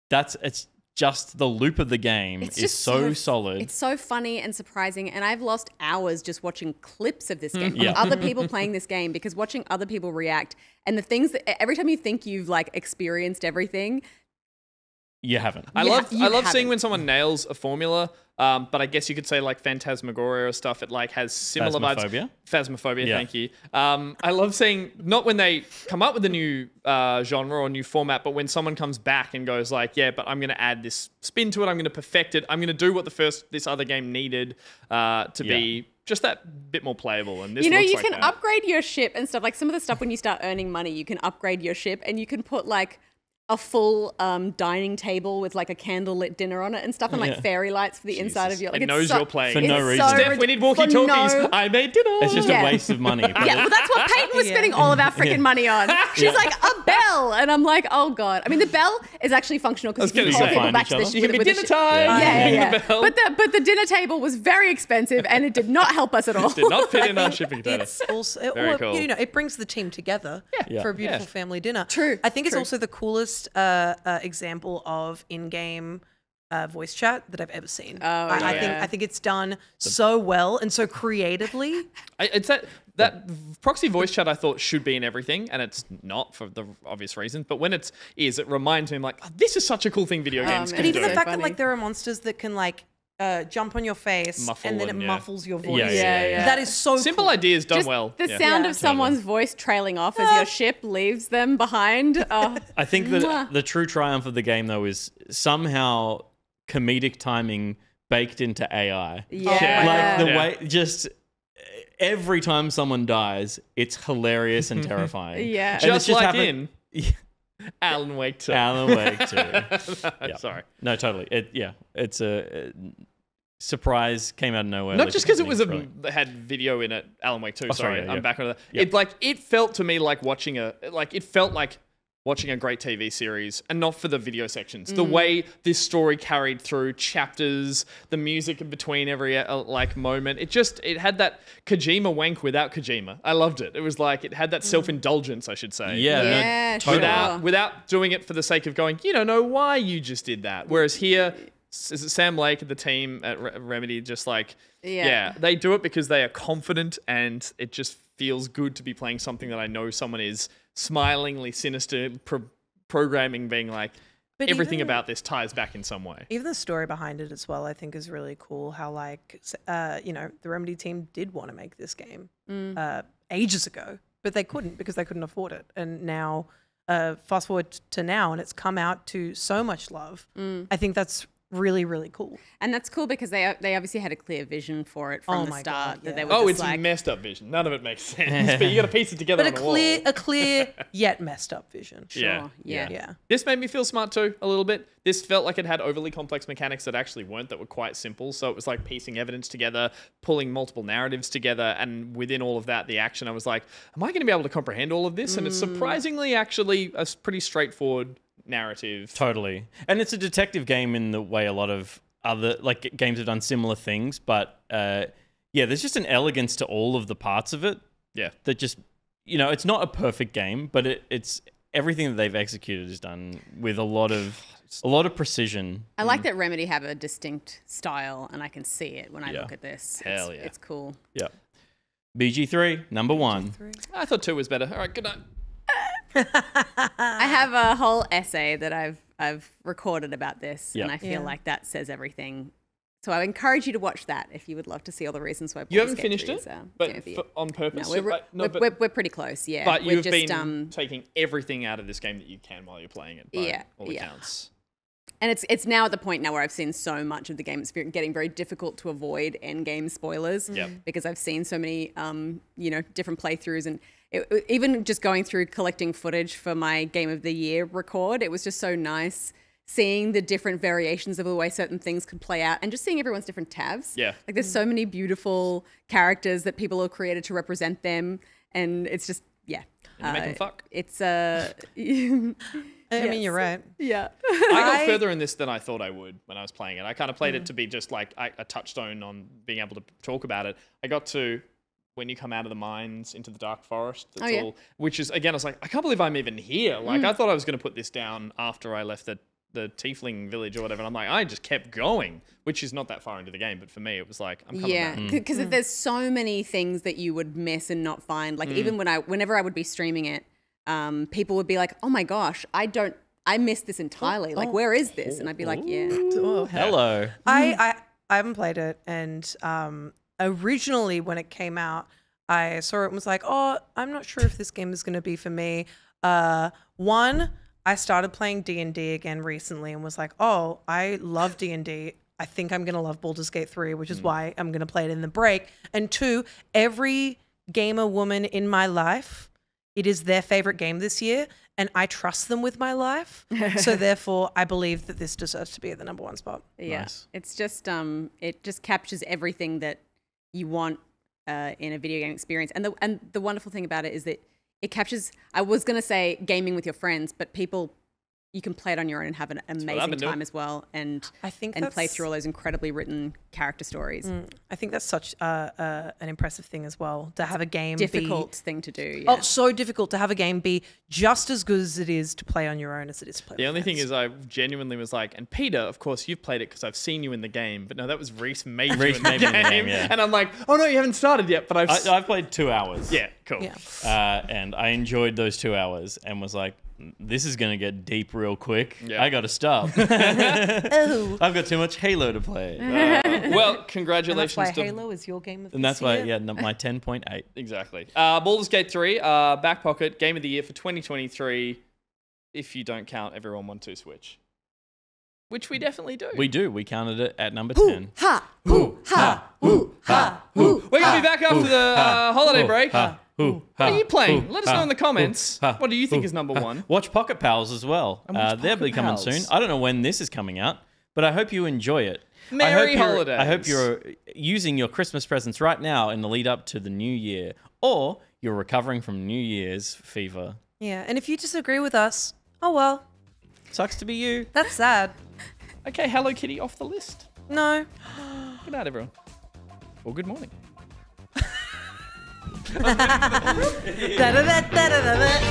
that's it's. Just the loop of the game it's is so, so solid. It's so funny and surprising, and I've lost hours just watching clips of this game, yeah. of other people playing this game, because watching other people react and the things that every time you think you've like experienced everything, you haven't. I you love ha I love haven't. seeing when someone nails a formula, um, but I guess you could say like Phantasmagoria or stuff. It like has similar Phasmophobia. vibes. Phasmophobia. Yeah. Thank you. Um, I love seeing not when they come up with a new uh, genre or new format, but when someone comes back and goes like, yeah, but I'm going to add this spin to it. I'm going to perfect it. I'm going to do what the first this other game needed uh, to yeah. be. Just that bit more playable. And this you know, you like can that. upgrade your ship and stuff. Like some of the stuff when you start earning money, you can upgrade your ship and you can put like a full um, dining table with like a candlelit dinner on it and stuff, and like yeah. fairy lights for the Jesus. inside of your. Like, it knows so, you're playing for no reason. So Steph, we need walkie-talkies. No... I made dinner. It's just yeah. a waste of money. yeah, well, that's what Peyton was yeah. spending all of our freaking yeah. money on. She's yeah. like a bell, and I'm like, oh god. I mean, the bell is actually functional because you can call people back to the ship. You can be dinner time. Yeah, yeah, yeah. yeah. The but the but the dinner table was very expensive, and it did not help us at all. It did not fit in our shipping data. It's also very cool. You know, it brings the team together for a beautiful family dinner. True. I think it's also the coolest. Uh, uh, example of in-game uh, voice chat that I've ever seen. Oh, I, yeah. I think I think it's done so well and so creatively. I, it's that that proxy voice chat I thought should be in everything, and it's not for the obvious reason. But when it is, it reminds me I'm like, oh, this is such a cool thing video games. Um, can and even do. the fact so that like there are monsters that can like. Uh, jump on your face Muffle and then it and, yeah. muffles your voice. Yeah, yeah, yeah, yeah. That is so Simple cool. ideas done Just well. The yeah. sound yeah. of someone's voice trailing off as your ship leaves them behind. Oh. I think that the true triumph of the game, though, is somehow comedic timing baked into A I. Yeah. yeah. Like the yeah. way... Just... Every time someone dies, it's hilarious and terrifying. yeah. And just, just like happened, in... Alan Wake two. Alan Wake two. no, yeah. Sorry. No, totally. It, yeah. It's a... It, surprise came out of nowhere. Not just because it was a brilliant. had video in it. Alan Wake two. Oh, sorry, sorry yeah, I'm yeah. back on that. Yeah. It like it felt to me like watching a like it felt like watching a great T V series, and not for the video sections. Mm. The way this story carried through chapters, the music in between every uh, like moment. It just it had that Kojima wank without Kojima. I loved it. It was like it had that self indulgence, I should say. Yeah, yeah, no, without sure. without doing it for the sake of going, you don't know why you just did that. Whereas here. Is it Sam Lake, the team at Re Remedy, just like, yeah. yeah, they do it because they are confident, and it just feels good to be playing something that I know someone is smilingly sinister, pro programming, being like, but everything even, about this ties back in some way. Even the story behind it as well, I think, is really cool. How like, uh, you know, the Remedy team did want to make this game mm. uh, ages ago, but they couldn't because they couldn't afford it. And now, uh, fast forward to now, and it's come out to so much love. Mm. I think that's really, really cool. And that's cool because they they obviously had a clear vision for it from oh the start. God, yeah. that they were oh, it's like, a messed up vision. None of it makes sense, but you got to piece it together. But on a clear, wall. a clear yet messed up vision. Sure. Yeah. Yeah. yeah. This made me feel smart too a little bit. This felt like it had overly complex mechanics that actually weren't, that were quite simple. So it was like piecing evidence together, pulling multiple narratives together, and within all of that, the action. I was like, am I going to be able to comprehend all of this? Mm. And it's surprisingly actually a pretty straightforward narrative. Totally. And it's a detective game in the way a lot of other like games have done similar things, but uh yeah, there's just an elegance to all of the parts of it. Yeah, that just, you know, it's not a perfect game, but it, it's everything that they've executed is done with a lot of a lot of precision. I like mm. that Remedy have a distinct style, and I can see it when I yeah. look at this. Hell it's, yeah. it's cool. Yeah. B G three number one. B G three. I thought two was better. All right, good night. I have a whole essay that I've I've recorded about this, yep. and I feel yeah. like that says everything. So I encourage you to watch that if you would love to see all the reasons why. You haven't finished it, but for, on purpose. No, we're, no, we're, we're, we're pretty close, yeah. But you've just, been um, taking everything out of this game that you can while you're playing it. By yeah, all accounts. Yeah. And it's it's now at the point now where I've seen so much of the game. It's getting very difficult to avoid end game spoilers yep. because I've seen so many, um, you know, different playthroughs, and it, even just going through collecting footage for my Game of the Year record, it was just so nice seeing the different variations of the way certain things could play out, and just seeing everyone's different tabs. Yeah, like there's so many beautiful characters that people have created to represent them, and it's just yeah, and you uh, make them fuck. It's a. Uh, I yes. mean, you're right. Yeah. I got further in this than I thought I would when I was playing it. I kind of played mm-hmm. it to be just like a, a touchstone on being able to talk about it. I got to when you come out of the mines into the dark forest, that's oh, yeah. all, which is, again, I was like, I can't believe I'm even here. Like, mm. I thought I was going to put this down after I left the, the Tiefling village or whatever. And I'm like, I just kept going, which is not that far into the game. But for me, it was like, I'm coming yeah, back. Yeah, because mm. there's so many things that you would miss and not find. Like, mm. even when I, whenever I would be streaming it, Um, people would be like, oh my gosh, I don't, I missed this entirely. Oh, like, where is this? And I'd be like, yeah. Oh, hello. I, I, I haven't played it. And um, originally when it came out, I saw it and was like, oh, I'm not sure if this game is going to be for me. Uh, one, I started playing D and D again recently and was like, oh, I love D and D. I think I'm going to love Baldur's Gate three, which is mm. why I'm going to play it in the break. And two, every gamer woman in my life, it is their favorite game this year, and I trust them with my life. So therefore, I believe that this deserves to be at the number one spot. Yeah, nice. It's just um, it just captures everything that you want uh, in a video game experience, and the and the wonderful thing about it is that it captures. I was gonna say gaming with your friends, but people, you can play it on your own and have an amazing time as well, and I think and play through all those incredibly written character stories. Mm, I think that's such uh, uh, an impressive thing as well, to have a game be... Difficult thing to do, yeah. Oh, so difficult to have a game be just as good as it is to play on your own as it is to play The only friends. thing is I genuinely was like, and Peter, of course, you've played it because I've seen you in the game, but no, that was Reese made Reese in, the made in the game. Yeah. And I'm like, oh no, you haven't started yet, but I've... I, I've played two hours. Yeah, cool. Yeah. Uh, and I enjoyed those two hours and was like, this is going to get deep real quick. Yep. I got to stop. Oh. I've got too much Halo to play. Uh, well, congratulations. And that's why to, Halo is your game of the year. And that's why, year. yeah, my ten point eight. Exactly. Uh, Baldur's Gate three, uh, Back Pocket, Game of the Year for twenty twenty-three. If you don't count Everyone Want to Switch. Which we definitely do. We do. We counted it at number hoo, ten. Ha, hoo, ha, hoo, ha, hoo, We're going to be back after hoo, the uh, holiday hoo, break. Ha. Ooh, ha, what are you playing? Ooh, Let us ha, know in the comments. Ooh, ha, what do you think ooh, is number one? Ha. Watch Pocket Pals as well. Uh, they'll be coming Pals. soon. I don't know when this is coming out, but I hope you enjoy it. Merry I holidays. I hope you're using your Christmas presents right now in the lead up to the new year, or you're recovering from New Year's fever. Yeah, and if you disagree with us, oh well. Sucks to be you. That's sad. Okay, Hello Kitty off the list. No. Good night, everyone. Or good morning. Da da da da da da.